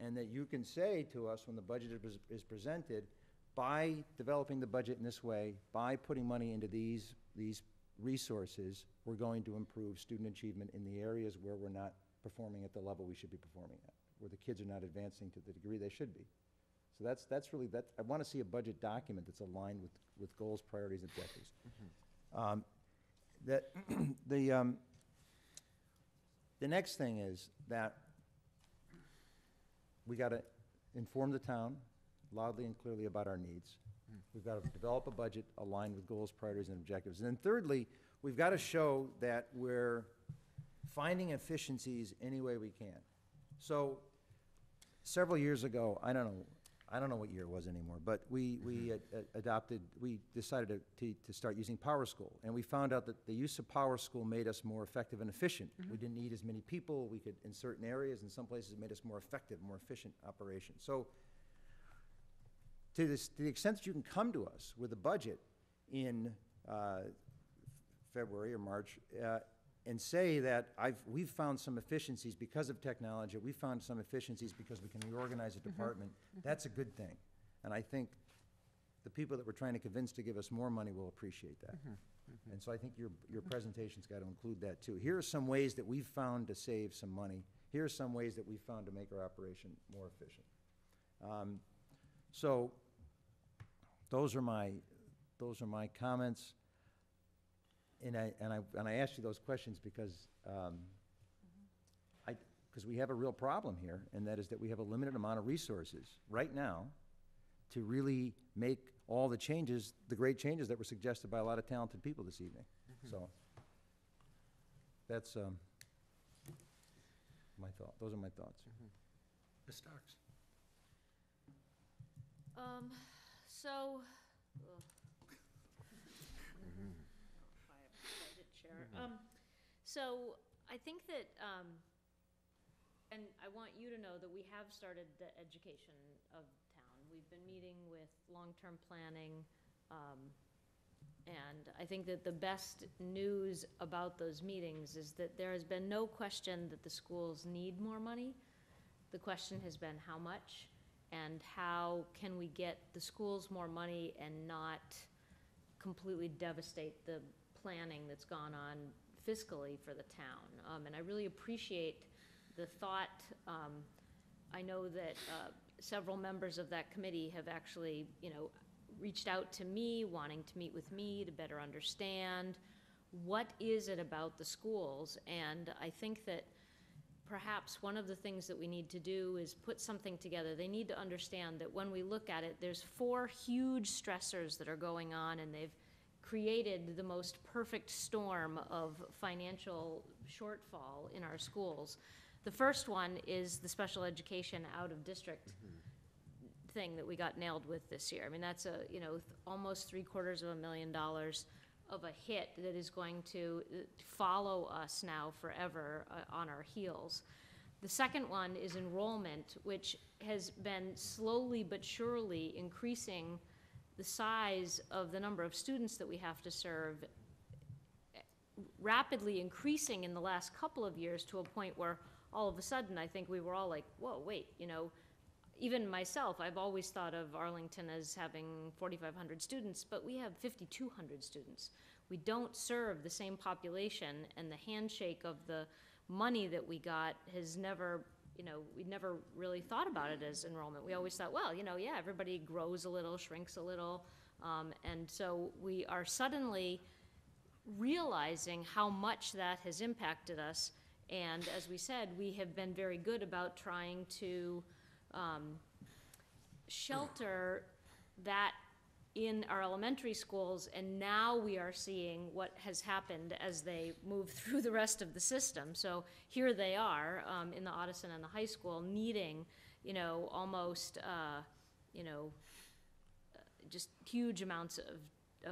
and that you can say to us when the budget is, is presented, by developing the budget in this way, by putting money into these these resources, we're going to improve student achievement in the areas where we're not performing at the level we should be performing at, where the kids are not advancing to the degree they should be. So that's that's really that. I want to see a budget document that's aligned with with goals, priorities, and objectives. Mm-hmm. Um, that the um, the next thing is that we got to inform the town loudly and clearly about our needs. Mm. We've got to develop a budget aligned with goals, priorities, and objectives. And then thirdly, we've got to show that we're finding efficiencies any way we can. So several years ago, I don't know, I don't know what year it was anymore, but we, we ad- ad- adopted, we decided to, to, to start using PowerSchool, and we found out that the use of PowerSchool made us more effective and efficient. Mm-hmm. We didn't need as many people. We could, in certain areas, in some places, it made us more effective, more efficient operation. So to, this, to the extent that you can come to us with a budget in uh, February or March, uh, and say that I've, we've found some efficiencies because of technology, we found some efficiencies because we can reorganize a department, mm-hmm. that's a good thing. And I think the people that we're trying to convince to give us more money will appreciate that. Mm-hmm. Mm-hmm. And so I think your, your presentation's got to include that too. Here are some ways that we've found to save some money. Here are some ways that we've found to make our operation more efficient. Um, so those are my, those are my comments. And I, and I and I asked you those questions because um, I because we have a real problem here, and that is that we have a limited amount of resources right now to really make all the changes, the great changes that were suggested by a lot of talented people this evening. Mm-hmm. So that's um, my thought. Those are my thoughts. Mm-hmm. Miz Starks. Um. So. Ugh. Mm-hmm. Chair. Mm-hmm. Um, so I think that, um, and I want you to know that we have started the education of town. We've been meeting with long-term planning, um, and I think that the best news about those meetings is that there has been no question that the schools need more money. The question has been how much, and how can we get the schools more money and not completely devastate the planning that's gone on fiscally for the town. Um, and I really appreciate the thought. Um, I know that uh, several members of that committee have actually, you know, reached out to me, wanting to meet with me to better understand what is it about the schools. And I think that perhaps one of the things that we need to do is put something together. They need to understand that when we look at it, there's four huge stressors that are going on, and they've created the most perfect storm of financial shortfall in our schools. The first one is the special education out of district mm-hmm. thing that we got nailed with this year. I mean, that's a, you know, th- almost three quarters of a million dollars of a hit that is going to follow us now forever uh, on our heels. The second one is enrollment, which has been slowly but surely increasing the size of the number of students that we have to serve, rapidly increasing in the last couple of years to a point where all of a sudden I think we were all like, whoa, wait, you know, even myself, I've always thought of Arlington as having forty-five hundred students, but we have fifty-two hundred students. We don't serve the same population, and the handshake of the money that we got has never, you know, we never really thought about it as enrollment. We always thought, well, you know, yeah, everybody grows a little, shrinks a little, um, and so we are suddenly realizing how much that has impacted us, and as we said, we have been very good about trying to Um, shelter that in our elementary schools, and now we are seeing what has happened as they move through the rest of the system. So here they are um, in the Ottoson and the high school needing, you know, almost, uh, you know, just huge amounts of,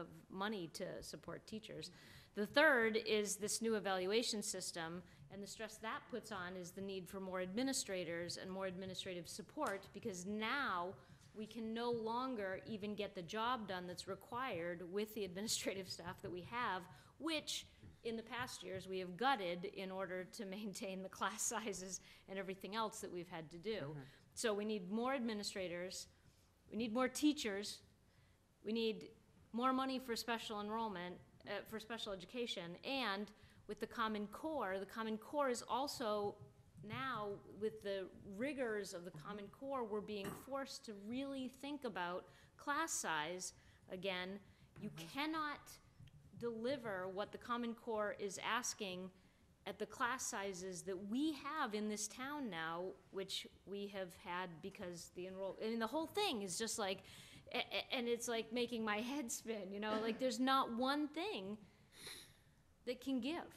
of money to support teachers. The third is this new evaluation system, and the stress that puts on is the need for more administrators and more administrative support, because now we can no longer even get the job done that's required with the administrative staff that we have, which in the past years we have gutted in order to maintain the class sizes and everything else that we've had to do. Mm-hmm. So we need more administrators, we need more teachers, we need more money for special enrollment, Uh, for special education, and with the Common Core, the Common Core is also now, with the rigors of the Common Core, we're being forced to really think about class size again. You cannot deliver what the Common Core is asking at the class sizes that we have in this town now, which we have had because the enroll, I mean, the whole thing is just like, and it's like making my head spin, you know, like there's not one thing that can give.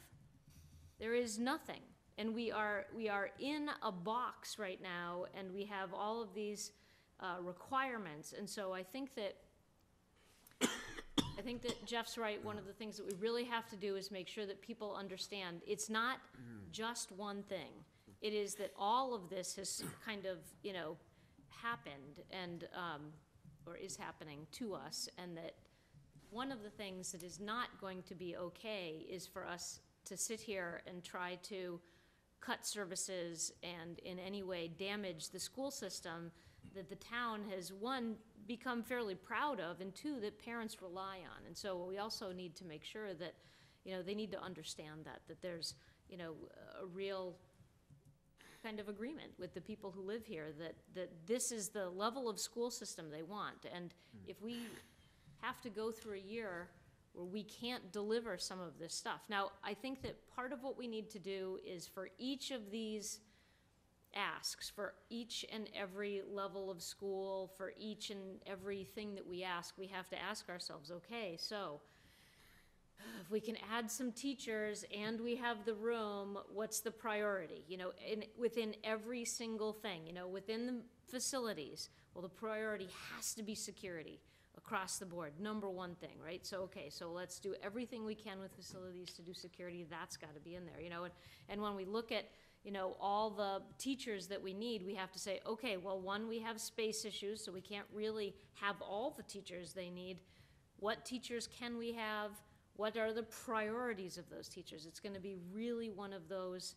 There is nothing. And we are, we are in a box right now, and we have all of these uh, requirements. And so I think that, I think that Jeff's right. One of the things that we really have to do is make sure that people understand it's not just one thing. It is that all of this has kind of, you know, happened and, um, or is happening to us, and that one of the things that is not going to be okay is for us to sit here and try to cut services and in any way damage the school system that the town has, one, become fairly proud of, and two, that parents rely on. And so we also need to make sure that, you know, they need to understand that, that there's, you know, a real kind of agreement with the people who live here that, that this is the level of school system they want. And if we have to go through a year where we can't deliver some of this stuff. Now, I think that part of what we need to do is for each of these asks, for each and every level of school, for each and everything that we ask, we have to ask ourselves, okay, so if we can add some teachers and we have the room, what's the priority? You know, in, within every single thing, you know, within the facilities, well, the priority has to be security across the board, number one thing, right? So, okay, so let's do everything we can with facilities to do security. That's got to be in there, you know, and, and when we look at, you know, all the teachers that we need, we have to say, okay, well, one, we have space issues, so we can't really have all the teachers they need. What teachers can we have? What are the priorities of those teachers? It's going to be really one of those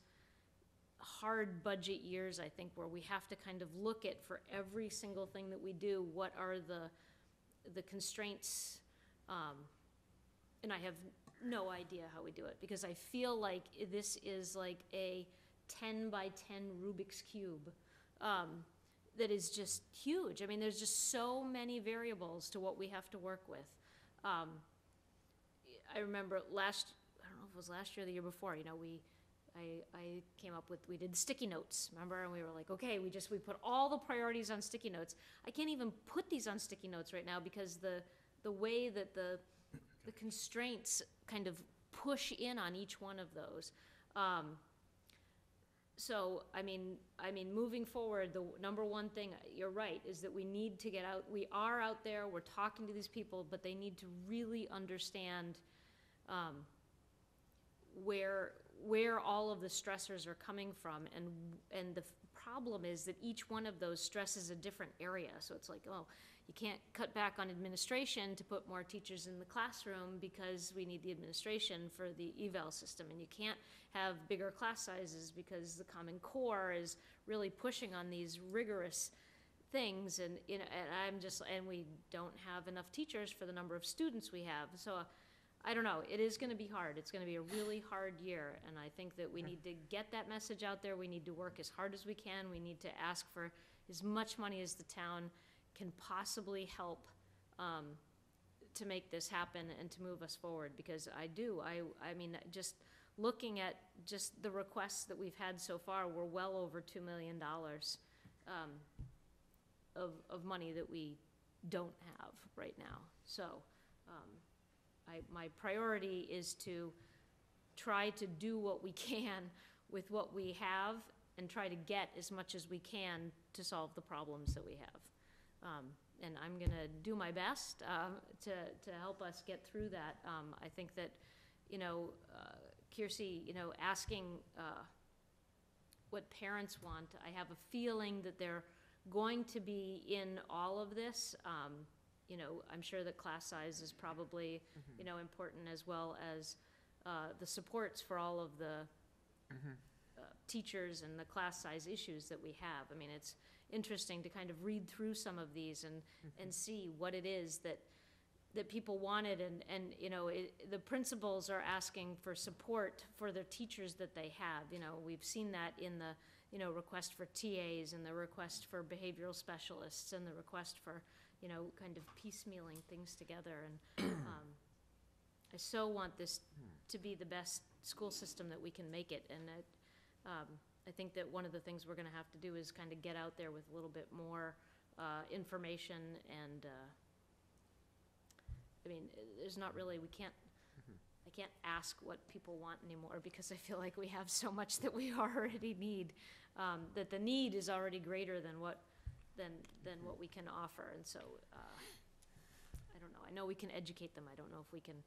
hard budget years, I think, where we have to kind of look at, for every single thing that we do, what are the, the constraints? Um, and I have no idea how we do it, because I feel like this is like a ten by ten Rubik's Cube um, that is just huge. I mean, there's just so many variables to what we have to work with. Um, I remember last, I don't know if it was last year or the year before, you know, we, I, I came up with, we did sticky notes, remember? And we were like, okay, we just, we put all the priorities on sticky notes. I can't even put these on sticky notes right now, because the, the way that the, the constraints kind of push in on each one of those. Um, so, I mean, I mean, moving forward, the number one thing, you're right, is that we need to get out, we are out there, we're talking to these people, but they need to really understand Um, where where all of the stressors are coming from, and and the problem is that each one of those stresses a different area. So it's like, oh, you can't cut back on administration to put more teachers in the classroom because we need the administration for the eval system, and you can't have bigger class sizes because the Common Core is really pushing on these rigorous things, and you know, and I'm just, and we don't have enough teachers for the number of students we have. So uh, I don't know, it is gonna be hard. It's gonna be a really hard year, and I think that we need to get that message out there. We need to work as hard as we can. We need to ask for as much money as the town can possibly help um, to make this happen and to move us forward, because I do, I, I mean, just looking at just the requests that we've had so far, we're well over two million dollars um, of, of money that we don't have right now. So. Um, I, my priority is to try to do what we can with what we have and try to get as much as we can to solve the problems that we have. Um, and I'm going to do my best uh, to, to help us get through that. Um, I think that, you know, uh, Kiersey, you know, asking uh, what parents want, I have a feeling that they're going to be in all of this. Um, You know, I'm sure that class size is probably, mm-hmm. you know, important, as well as uh, the supports for all of the mm-hmm. uh, teachers and the class size issues that we have. I mean, it's interesting to kind of read through some of these and, mm-hmm. and see what it is that that people wanted. And, and you know, it, the principals are asking for support for the teachers that they have. You know, we've seen that in the, you know, request for T As and the request for behavioral specialists and the request for, you know, kind of piecemealing things together. And um, I so want this to be the best school system that we can make it. And it, um, I think that one of the things we're going to have to do is kind of get out there with a little bit more uh, information. And uh, I mean, there's not really, we can't, I can't ask what people want anymore, because I feel like we have so much that we already need, um, that the need is already greater than what Than, than what we can offer. And so uh, I don't know. I know we can educate them. I don't know if we can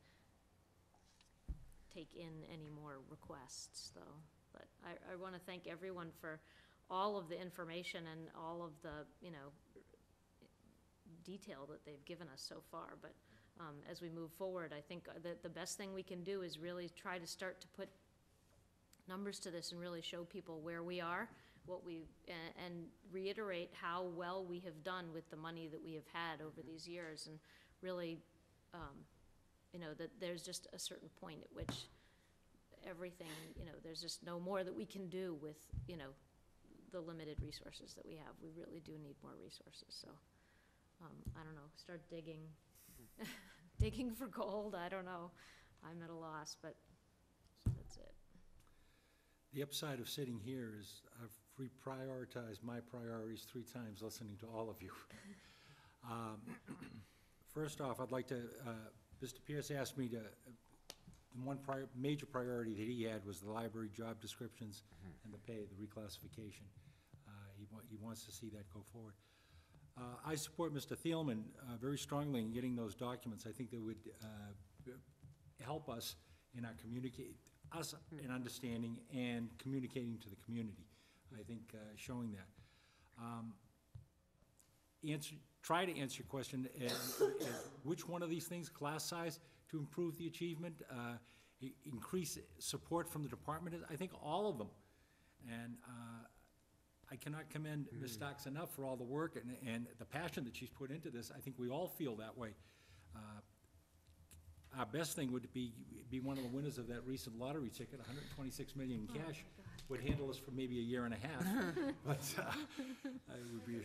take in any more requests, though. But I, I want to thank everyone for all of the information and all of the, you know, detail that they've given us so far. But um, as we move forward, I think that the best thing we can do is really try to start to put numbers to this and really show people where we are, what we, and, and reiterate how well we have done with the money that we have had over mm-hmm. these years. And really, um, you know, that there's just a certain point at which everything, you know, there's just no more that we can do with, you know, the limited resources that we have. We really do need more resources. So um, I don't know, start digging, mm-hmm. digging for gold. I don't know, I'm at a loss, but that's it. The upside of sitting here is I've reprioritize my priorities three times listening to all of you. um, first off, I'd like to, uh, Mister Pierce asked me to, uh, one prior, major priority that he had was the library job descriptions mm-hmm. and the pay, the reclassification. Uh, he, wa he wants to see that go forward. Uh, I support Mister Thielman uh, very strongly in getting those documents. I think they would uh, help us in our communicate, us mm-hmm. in understanding and communicating to the community. I think uh, showing that. Um, answer, try to answer your question, as, as which one of these things, class size, to improve the achievement, uh, increase support from the department, I think all of them. And uh, I cannot commend mm. Miz Stocks enough for all the work and, and the passion that she's put into this. I think we all feel that way. Uh, our best thing would be, be one of the winners of that recent lottery ticket, one hundred twenty-six million dollars in cash. Oh, would handle us for maybe a year and a half, but uh, it would be a,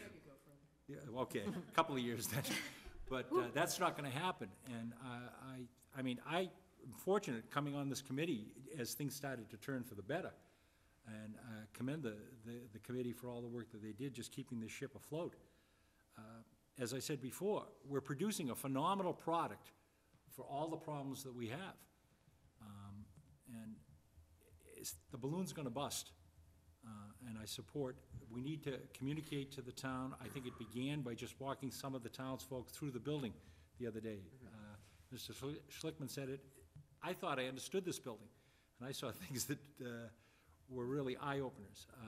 yeah, okay, a couple of years then. But uh, that's not going to happen. And uh, I, I mean, I am fortunate coming on this committee as things started to turn for the better, and uh, commend the, the the committee for all the work that they did, just keeping the ship afloat. Uh, as I said before, we're producing a phenomenal product for all the problems that we have, um, and. The balloon's going to bust, uh, and I support, we need to communicate to the town. I think it began by just walking some of the townsfolk through the building the other day. Uh, Mister Schlickman said it, I thought I understood this building. and I saw things that uh, were really eye-openers. Uh,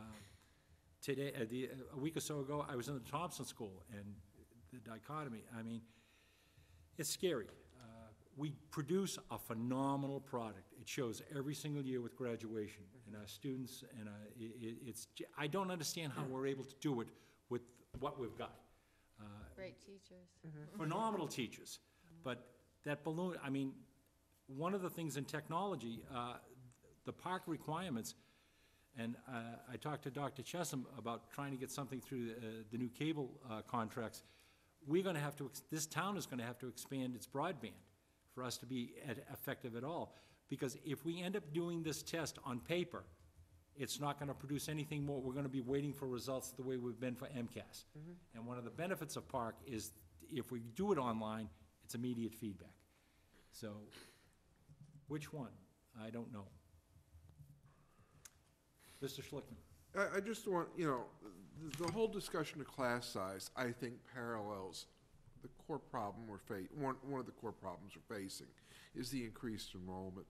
today, uh, the, uh, a week or so ago, I was in the Ottoson School, and the dichotomy, I mean, it's scary. Uh, we produce a phenomenal product. It shows every single year with graduation, and our students, and uh, it, it's, I don't understand how we're able to do it with what we've got. Uh, Great teachers. Mm-hmm. Phenomenal teachers. But that balloon, I mean, one of the things in technology, uh, the park requirements, and uh, I talked to Doctor Chesham about trying to get something through the, uh, the new cable uh, contracts. We're going to have to, this town is going to have to expand its broadband for us to be at, effective at all. Because if we end up doing this test on paper, it's not going to produce anything more. We're going to be waiting for results the way we've been for M CAS. Mm-hmm. And one of the benefits of PARC is if we do it online, it's immediate feedback. So which one? I don't know. Mister Schlichtman. I, I just want, you know, the, the whole discussion of class size, I think, parallels the core problem we're facing. One, one of the core problems we're facing is the increased enrollment.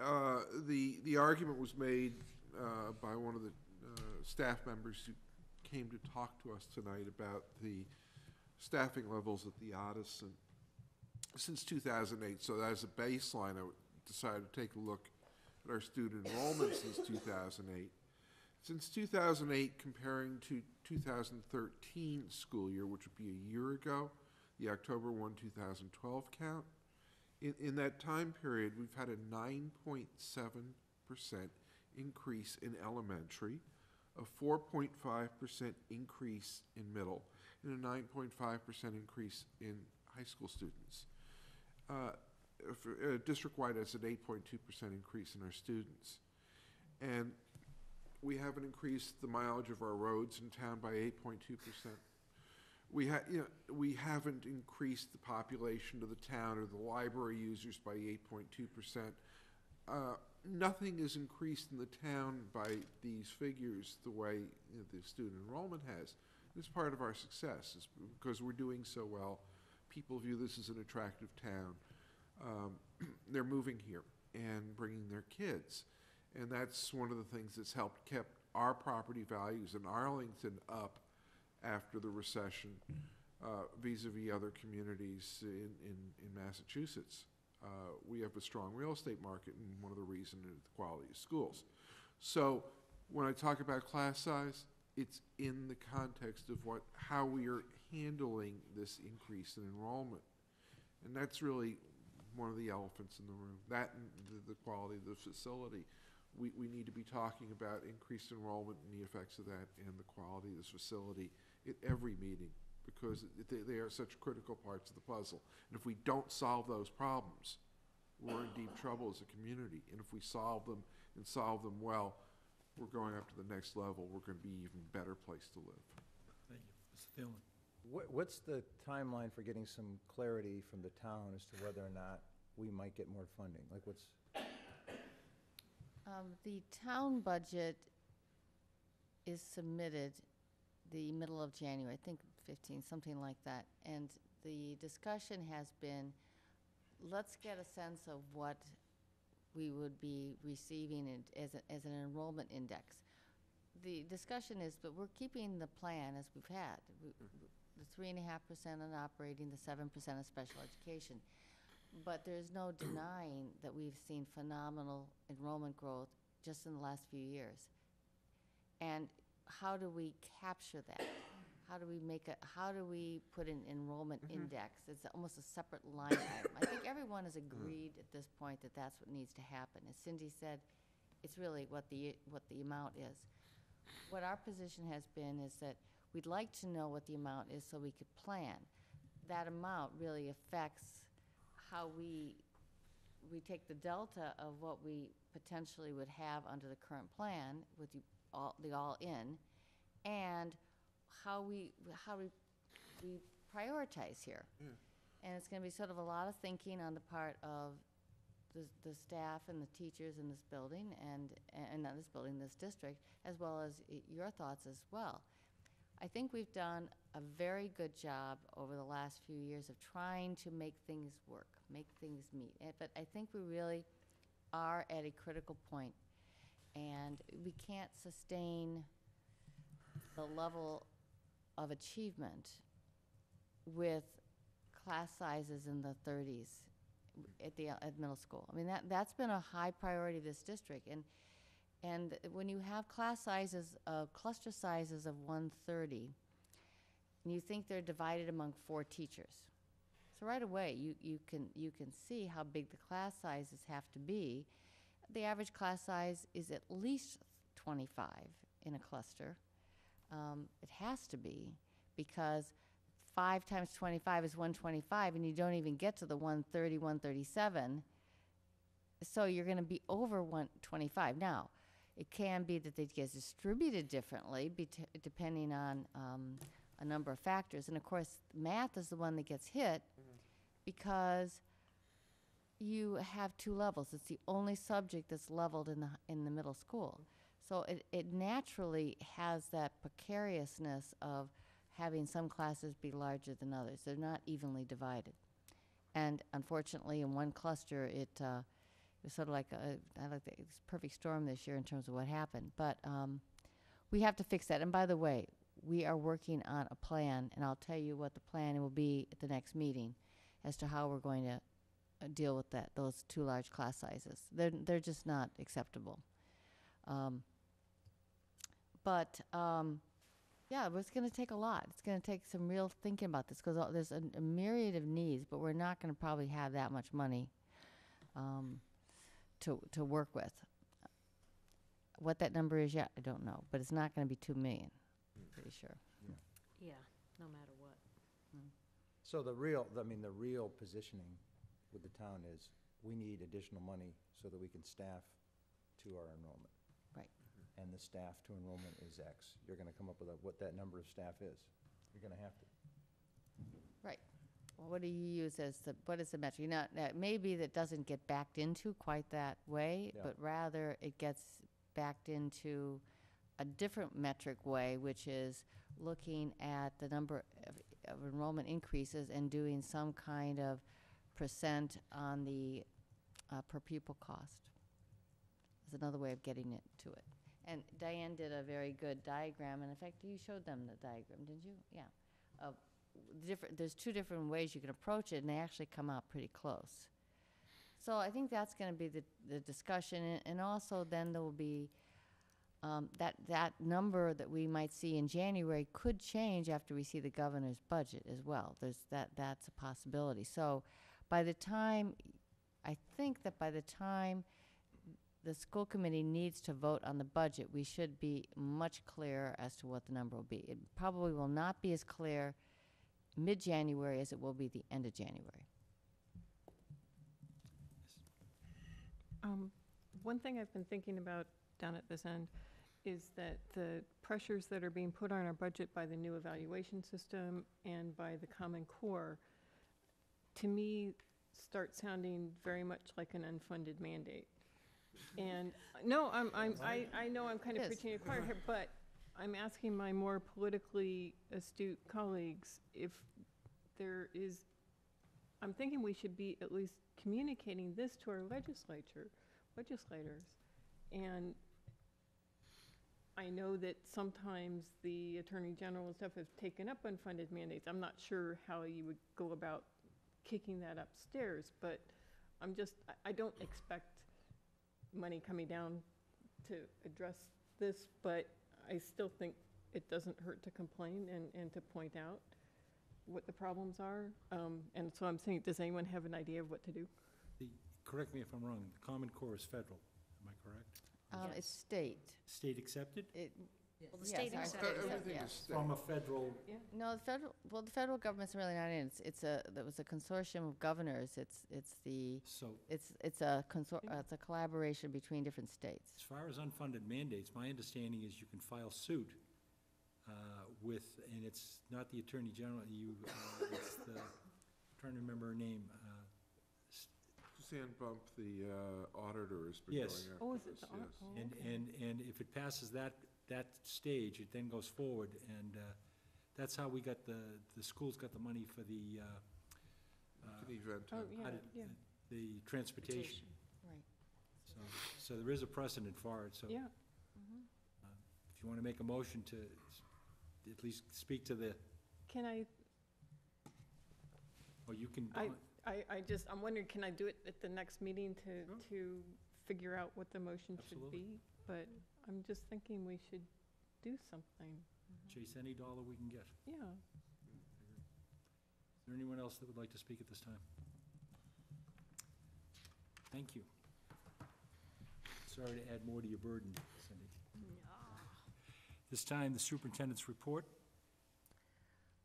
Uh, the, the argument was made uh, by one of the uh, staff members who came to talk to us tonight about the staffing levels at the Addison since two thousand eight. So as a baseline, I decided to take a look at our student enrollment since two thousand eight. Since two thousand eight, comparing to two thousand thirteen school year, which would be a year ago, the October first, two thousand twelve count, In, in that time period, we've had a nine point seven percent increase in elementary, a four point five percent increase in middle, and a nine point five percent increase in high school students. Uh, for, uh, district-wide, that's an eight point two percent increase in our students. And we haven't increased the mileage of our roads in town by eight point two percent. We, ha you know, we haven't increased the population of the town or the library users by eight point two percent. Uh, nothing is increased in the town by these figures the way you know, the student enrollment has. This is part of our success is because we're doing so well. People view this as an attractive town. Um, they're moving here and bringing their kids. And that's one of the things that's helped kept our property values in Arlington up after the recession vis-a-vis uh, -vis other communities in, in, in Massachusetts. Uh, we have a strong real estate market, and one of the reasons is the quality of schools. So when I talk about class size, it's in the context of what how we are handling this increase in enrollment. And that's really one of the elephants in the room, that and the, the quality of the facility. We, we need to be talking about increased enrollment and the effects of that and the quality of this facility at every meeting because they, they are such critical parts of the puzzle. And if we don't solve those problems, we're in deep trouble as a community. And if we solve them and solve them well, we're going up to the next level. We're going to be an even better place to live. Thank you. Mister Thielen. What, what's the timeline for getting some clarity from the town as to whether or not we might get more funding? Like what's... Um, the town budget is submitted the middle of January, I think fifteenth, something like that. And the discussion has been, let's get a sense of what we would be receiving in, as, a, as an enrollment index. The discussion is, but we're keeping the plan as we've had, we, the three and a half percent on operating, the seven percent on special education. But there's no denying that we've seen phenomenal enrollment growth just in the last few years. And how do we capture that? How do we make a, how do we put an enrollment mm-hmm. index? It's almost a separate line item. I think everyone has agreed at this point that that's what needs to happen. As Cindy said, it's really what the, what the amount is. What our position has been is that we'd like to know what the amount is so we could plan. That amount really affects how we, we take the delta of what we potentially would have under the current plan with the all, the all in, and how we, how we, we prioritize here. Yeah. And it's gonna be sort of a lot of thinking on the part of the, the staff and the teachers in this building and, and not this building, this district, as well as your thoughts as well. I think we've done a very good job over the last few years of trying to make things work, make things meet. But I think we really are at a critical point, and we can't sustain the level of achievement with class sizes in the thirties at the at middle school. I mean, that that's been a high priority of this district, and and when you have class sizes of cluster sizes of one thirty, and you think they're divided among four teachers, so right away you you can you can see how big the class sizes have to be. The average class size is at least twenty-five in a cluster. Um, it has to be, because five times twenty-five is one twenty-five, and you don't even get to the one thirty, one thirty-seven, so you're going to be over one twenty-five. Now, it can be that it gets distributed differently depending on um, a number of factors, and of course math is the one that gets hit, mm-hmm. because you have two levels. It's the only subject that's leveled in the, in the middle school. So it, it naturally has that precariousness of having some classes be larger than others. They're not evenly divided. And unfortunately, in one cluster, it, uh, it was sort of like a, I like the, it was a perfect storm this year in terms of what happened. But um, we have to fix that. And by the way, we are working on a plan, and I'll tell you what the plan will be at the next meeting as to how we're going to uh, deal with that, those two large class sizes. They're, they're just not acceptable. Um, but um, yeah, it's going to take a lot. It's going to take some real thinking about this, because there's a, a myriad of needs, but we're not going to probably have that much money um, to to work with. What that number is yet, I don't know, but it's not going to be two million. I'm pretty sure. Yeah. Yeah. No matter what. Mm. So the real, I mean, the real positioning with the town is we need additional money so that we can staff to our enrollment. And the staff to enrollment is X. You're going to come up with a, what that number of staff is. You're going to have to. Right. Well, what do you use as the, what is the metric? Now, that maybe that doesn't get backed into quite that way, yeah. but rather it gets backed into a different metric way, which is looking at the number of, of enrollment increases and doing some kind of percent on the uh, per pupil cost. That's another way of getting it to it. And Diane did a very good diagram, and in fact, you showed them the diagram, didn't you? Yeah. Uh, different, there's two different ways you can approach it, and they actually come out pretty close. So I think that's going to be the, the discussion, and, and also then there will be um, that, that number that we might see in January could change after we see the governor's budget as well. There's that, that's a possibility. So by the time, I think that by the time the school committee needs to vote on the budget, we should be much clearer as to what the number will be. It probably will not be as clear mid-January as it will be the end of January. Um, one thing I've been thinking about down at this end is that the pressures that are being put on our budget by the new evaluation system and by the Common Core, to me, start sounding very much like an unfunded mandate. And uh, no, I'm, I'm, I, I know I'm kind of yes. preaching to the choir here, but I'm asking my more politically astute colleagues if there is, I'm thinking we should be at least communicating this to our legislature, legislators. And I know that sometimes the Attorney General and stuff have taken up unfunded mandates. I'm not sure how you would go about kicking that upstairs, but I'm just, I, I don't expect money coming down to address this, but I still think it doesn't hurt to complain and, and to point out what the problems are. Um, and so I'm saying, does anyone have an idea of what to do? The, correct me if I'm wrong, the Common Core is federal, am I correct? Um, yes. It's state. State accepted? It, yes. Well, the yes, state accepted. Everything yes. is state. From a federal. Yeah. No, the federal, well, the federal government's really not in. It's, it's a, there was a consortium of governors. It's, it's the, so it's, it's a consor, uh, it's a collaboration between different states. As far as unfunded mandates, my understanding is you can file suit uh, with, and it's not the Attorney General, you, uh, it's the, I'm trying to remember her name. Uh, Suzanne Bump, the uh, auditor, has been yes. going after oh, is this, it the yes. Oh, okay. And, and, and if it passes that, that stage, it then goes forward, and uh, that's how we got the the schools got the money for the uh, uh, the, oh, yeah, yeah. the, the transportation. transportation. Right. So, so there is a precedent for it. So yeah. Mm-hmm. uh, if you want to make a motion to at least speak to the. Can I? Or you can. I, I, I just, I'm wondering, can I do it at the next meeting to, sure. to figure out what the motion Absolutely. should be? But I'm just thinking we should do something. Mm-hmm. Chase any dollar we can get. Yeah. Is there anyone else that would like to speak at this time? Thank you. Sorry to add more to your burden, Cindy. No. This time, the superintendent's report.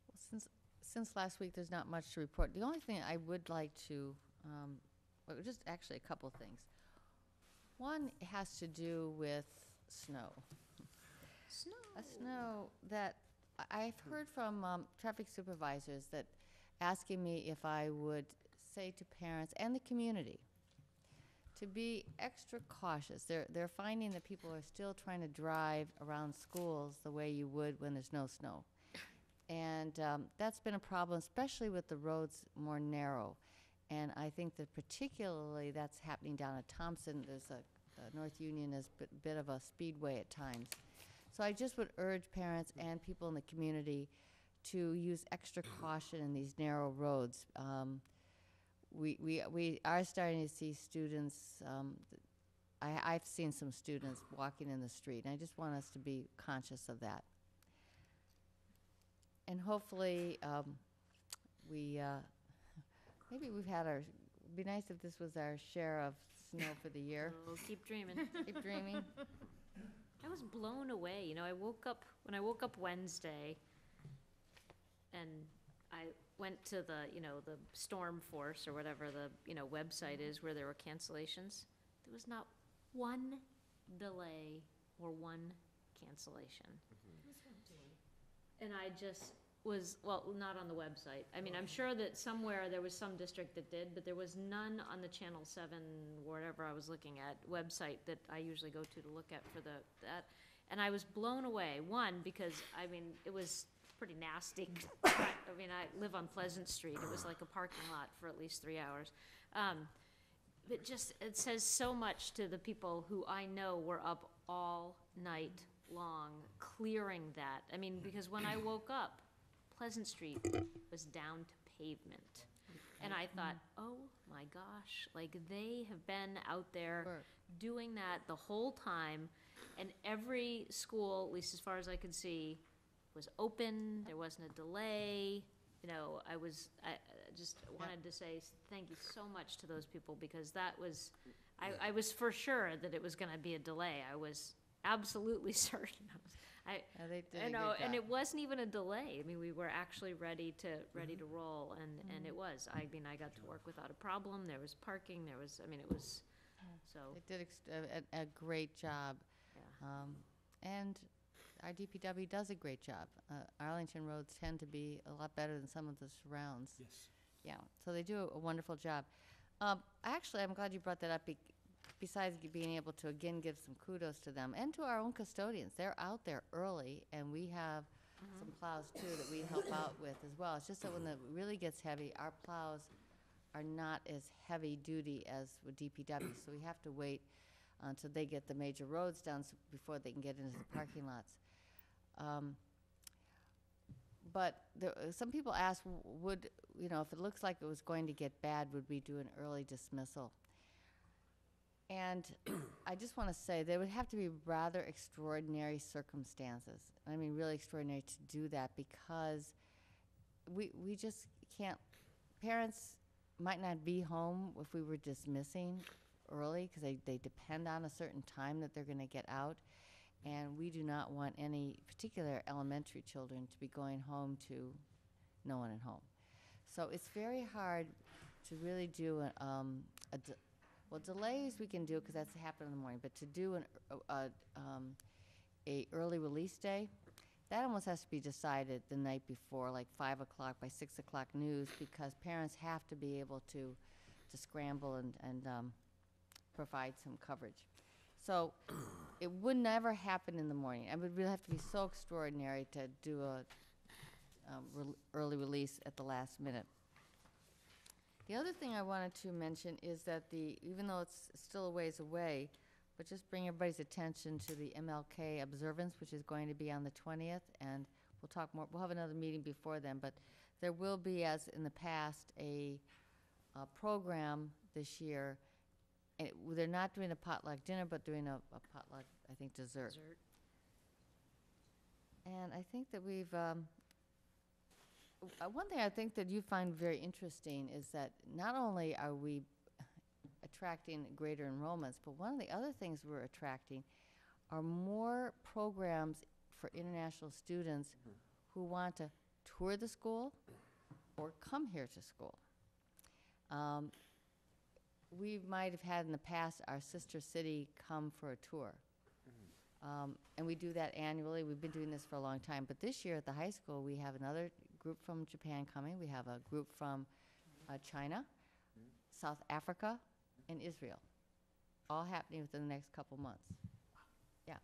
Well, since since last week, there's not much to report. The only thing I would like to, um, well, just actually a couple of things. One has to do with snow. Snow. A snow that I've heard from um, traffic supervisors that asking me if I would say to parents and the community to be extra cautious. They're, they're finding that people are still trying to drive around schools the way you would when there's no snow. And um, that's been a problem, especially with the roads more narrow. And I think that particularly that's happening down at Thompson. There's a, a North Union is a bit of a speedway at times. So I just would urge parents and people in the community to use extra caution in these narrow roads. Um, we, we, we are starting to see students, um, I, I've seen some students walking in the street, and I just want us to be conscious of that. And hopefully um, we, uh, maybe we've had our, it'd be nice if this was our share of snow for the year. We'll keep dreaming. Keep dreaming. I was blown away. You know, I woke up, when I woke up Wednesday, and I went to the, you know, the storm force or whatever the, you know, website is where there were cancellations. There was not one delay or one cancellation. Mm-hmm. And I just was, well, not on the website. I mean, I'm sure that somewhere there was some district that did, but there was none on the Channel seven, whatever I was looking at, website that I usually go to to look at for the, that. And I was blown away, one, because, I mean, it was pretty nasty. I mean, I live on Pleasant Street. It was like a parking lot for at least three hours. Um, but just, it says so much to the people who I know were up all night long clearing that. I mean, because when I woke up, Pleasant Street was down to pavement. And I thought, oh my gosh, like they have been out there doing that the whole time. And every school, at least as far as I could see, was open. There wasn't a delay. You know, I was, I just wanted to say thank you so much to those people, because that was, I, I was for sure that it was going to be a delay. I was absolutely certain. I, no, they did you know, and it wasn't even a delay. I mean, we were actually ready to ready mm-hmm. to roll, and, mm-hmm. and it was. I mean, I got to work without a problem. There was parking. There was. I mean, it was. So they did a, a great job, yeah. um, and our D P W does a great job. Uh, Arlington roads tend to be a lot better than some of the surrounds. Yes. Yeah. So they do a, a wonderful job. Um, actually, I'm glad you brought that up. Be Besides being able to again give some kudos to them and to our own custodians, they're out there early, and we have mm-hmm. some plows too that we help out with as well. It's just that when it really gets heavy, our plows are not as heavy duty as with D P W, so we have to wait until they get the major roads down before they can get into the parking lots. Um, But there, some people ask, would you know, if it looks like it was going to get bad, would we do an early dismissal? And I just want to say there would have to be rather extraordinary circumstances. I mean, really extraordinary to do that, because we we just can't. Parents might not be home if we were dismissing early, because they, they depend on a certain time that they're going to get out. And we do not want any particular elementary children to be going home to no one at home. So it's very hard to really do a, um, a Well, delays we can do, because that's happened in the morning, but to do an uh, um, a early release day, that almost has to be decided the night before, like five o'clock, by six o'clock news, because parents have to be able to, to scramble and, and um, provide some coverage. So it would never happen in the morning. It would really have to be so extraordinary to do a, a re early release at the last minute. The other thing I wanted to mention is that the, even though it's still a ways away, but just bring everybody's attention to the M L K observance, which is going to be on the twentieth, and we'll talk more, we'll have another meeting before then, but there will be, as in the past, a, a program this year. It, they're not doing a potluck dinner, but doing a, a potluck, I think, dessert. dessert. And I think that we've, um, uh, one thing I think that you find very interesting is that not only are we attracting greater enrollments, but one of the other things we're attracting are more programs for international students mm-hmm. who want to tour the school or come here to school. Um, we might have had in the past our sister city come for a tour. Um, and we do that annually. We've been doing this for a long time. But this year at the high school, we have another group from Japan coming. We have a group from uh, China, mm-hmm. South Africa, and Israel, all happening within the next couple months. Yeah.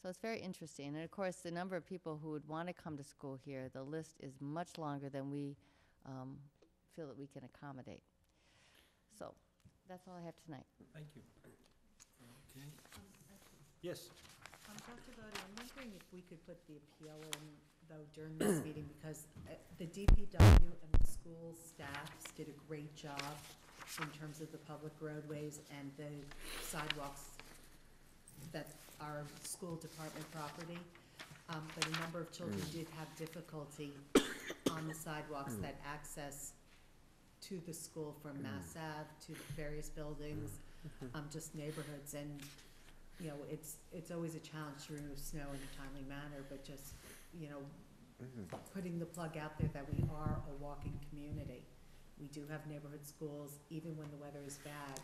So it's very interesting. And, of course, the number of people who would want to come to school here, the list is much longer than we um, feel that we can accommodate. So that's all I have tonight. Thank you. Okay. Yes. Um, Doctor Bodie, I'm wondering if we could put the appeal in, though, during this meeting, because uh, the D P W and the school staffs did a great job in terms of the public roadways and the sidewalks that are school department property. Um, but a number of children mm. did have difficulty on the sidewalks mm. that access to the school from mm. Mass Ave to the various buildings, mm-hmm. um, just neighborhoods. And you know, it's it's always a challenge to remove snow in a timely manner, but just, you know, mm-hmm. putting the plug out there that we are a walking community. We do have neighborhood schools. Even when the weather is bad,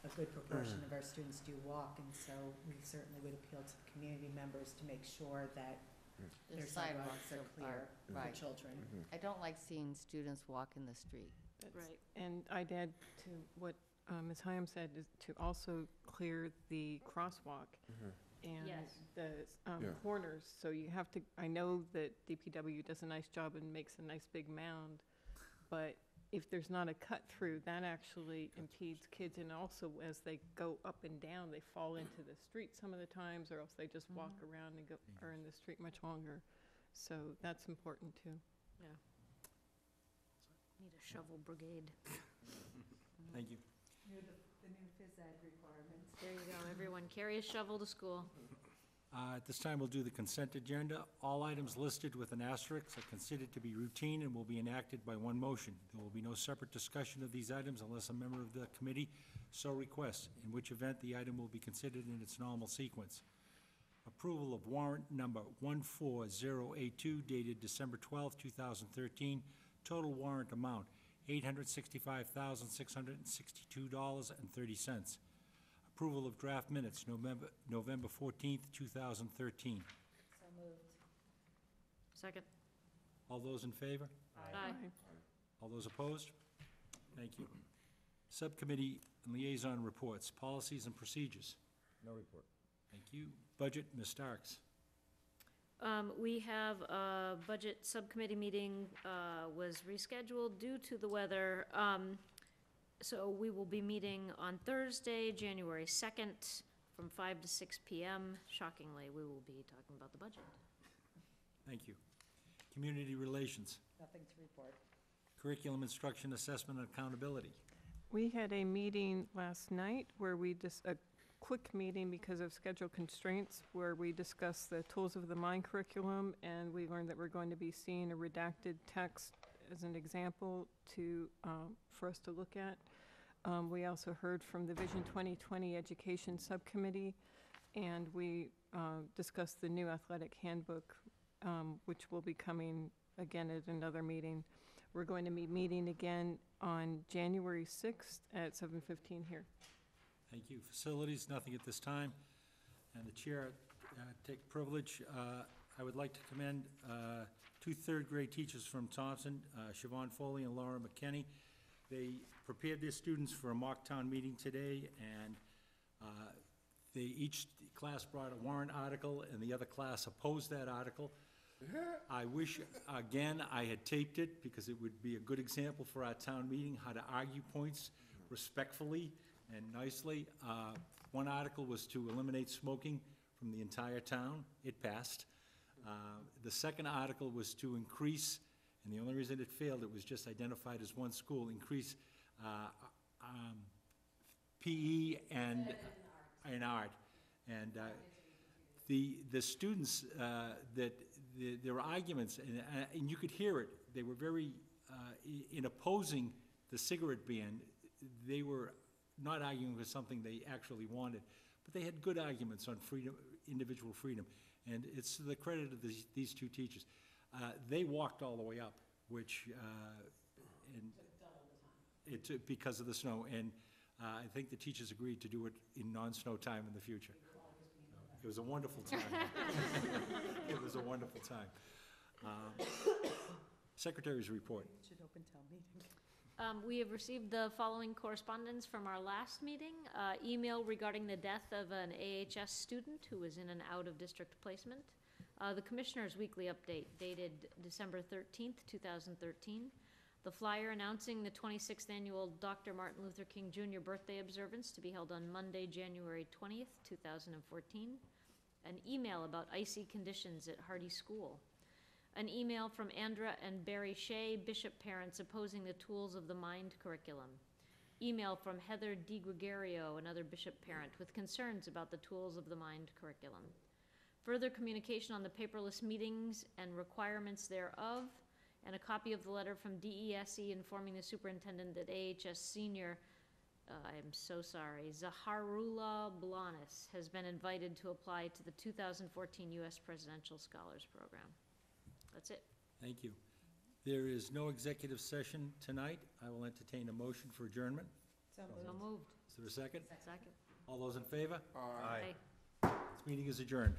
a good proportion mm-hmm. of our students do walk, and so we certainly would appeal to the community members to make sure that mm-hmm. their the sidewalks, sidewalks are clear are, right. for children. Mm-hmm. I don't like seeing students walk in the street. That's right, and I'd add to what Um, Miz Hyam said, is to also clear the crosswalk mm-hmm. and yes. the um, yeah. corners. So you have to, I know that D P W does a nice job and makes a nice big mound, but if there's not a cut through, that actually impedes kids. And also as they go up and down, they fall into the street some of the times, or else they just mm-hmm. walk around and go, mm-hmm. are in the street much longer. So that's important too. Yeah. Need a shovel brigade. mm-hmm. Thank you. The, the new phys ed requirements. There you go, everyone carry a shovel to school. Uh, at this time we'll do the consent agenda. All items listed with an asterisk are considered to be routine and will be enacted by one motion. There will be no separate discussion of these items unless a member of the committee so requests, in which event the item will be considered in its normal sequence. Approval of warrant number one four zero eight two dated December twelfth two thousand thirteen, total warrant amount eight hundred sixty-five thousand six hundred sixty-two dollars and thirty cents. Approval of draft minutes, November, November fourteenth two thousand thirteen. So moved. Second. All those in favor? Aye. Aye. Aye. All those opposed? Thank you. Subcommittee and liaison reports, policies and procedures. No report. Thank you. Budget, Miz Starks. Um, we have a budget subcommittee meeting, uh, was rescheduled due to the weather. Um, so we will be meeting on Thursday, January second, from five to six P M Shockingly, we will be talking about the budget. Thank you. Community relations. Nothing to report. Curriculum instruction, assessment, and accountability. We had a meeting last night where we just, uh, quick meeting because of schedule constraints, where we discussed the Tools of the Mind curriculum, and we learned that we're going to be seeing a redacted text as an example to um, for us to look at. Um, we also heard from the Vision twenty twenty Education Subcommittee, and we uh, discussed the new athletic handbook, um, which will be coming again at another meeting. We're going to be meeting again on January sixth at seven fifteen here. Thank you. Facilities, nothing at this time. And the chair, uh, take privilege. Uh, I would like to commend uh, two third grade teachers from Thompson, uh, Siobhan Foley and Laura McKinney. They prepared their students for a mock town meeting today, and uh, they each class brought a warrant article, and the other class opposed that article. I wish, again, I had taped it, because it would be a good example for our town meeting, how to argue points respectfully and nicely. Uh, one article was to eliminate smoking from the entire town. It passed. Uh, the second article was to increase, and the only reason it failed, it was just identified as one school, increase uh, um, P E and, and, art. and art. And uh, the the students, uh, that the, their arguments, and, uh, and you could hear it, they were very, uh, in opposing the cigarette ban, they were not arguing for something they actually wanted, but they had good arguments on freedom, individual freedom. And it's to the credit of the, these two teachers. Uh, they walked all the way up, which uh, and it took double the time. It took, because of the snow. And uh, I think the teachers agreed to do it in non-snow time in the future. It was a wonderful time. It was a wonderful time. Um, Secretary's report. You should open town meeting. Um, we have received the following correspondence from our last meeting. Uh, email regarding the death of an A H S student who was in an out-of-district placement. Uh, the Commissioner's Weekly Update, dated December thirteenth, two thousand thirteen. The flyer announcing the twenty-sixth annual Doctor Martin Luther King Junior birthday observance to be held on Monday, January twentieth, two thousand fourteen. An email about icy conditions at Hardy School. An email from Andra and Barry Shea, Bishop parents opposing the Tools of the Mind curriculum. Email from Heather DiGregorio, another Bishop parent, with concerns about the Tools of the Mind curriculum. Further communication on the paperless meetings and requirements thereof, and a copy of the letter from D E S E informing the superintendent that A H S senior, uh, I'm so sorry, Zaharullah Blanis has been invited to apply to the two thousand fourteen U S Presidential Scholars Program. That's it. Thank you. There is no executive session tonight. I will entertain a motion for adjournment. So moved. So moved. Is there a second? Second. All those in favor? Aye. Aye. This meeting is adjourned.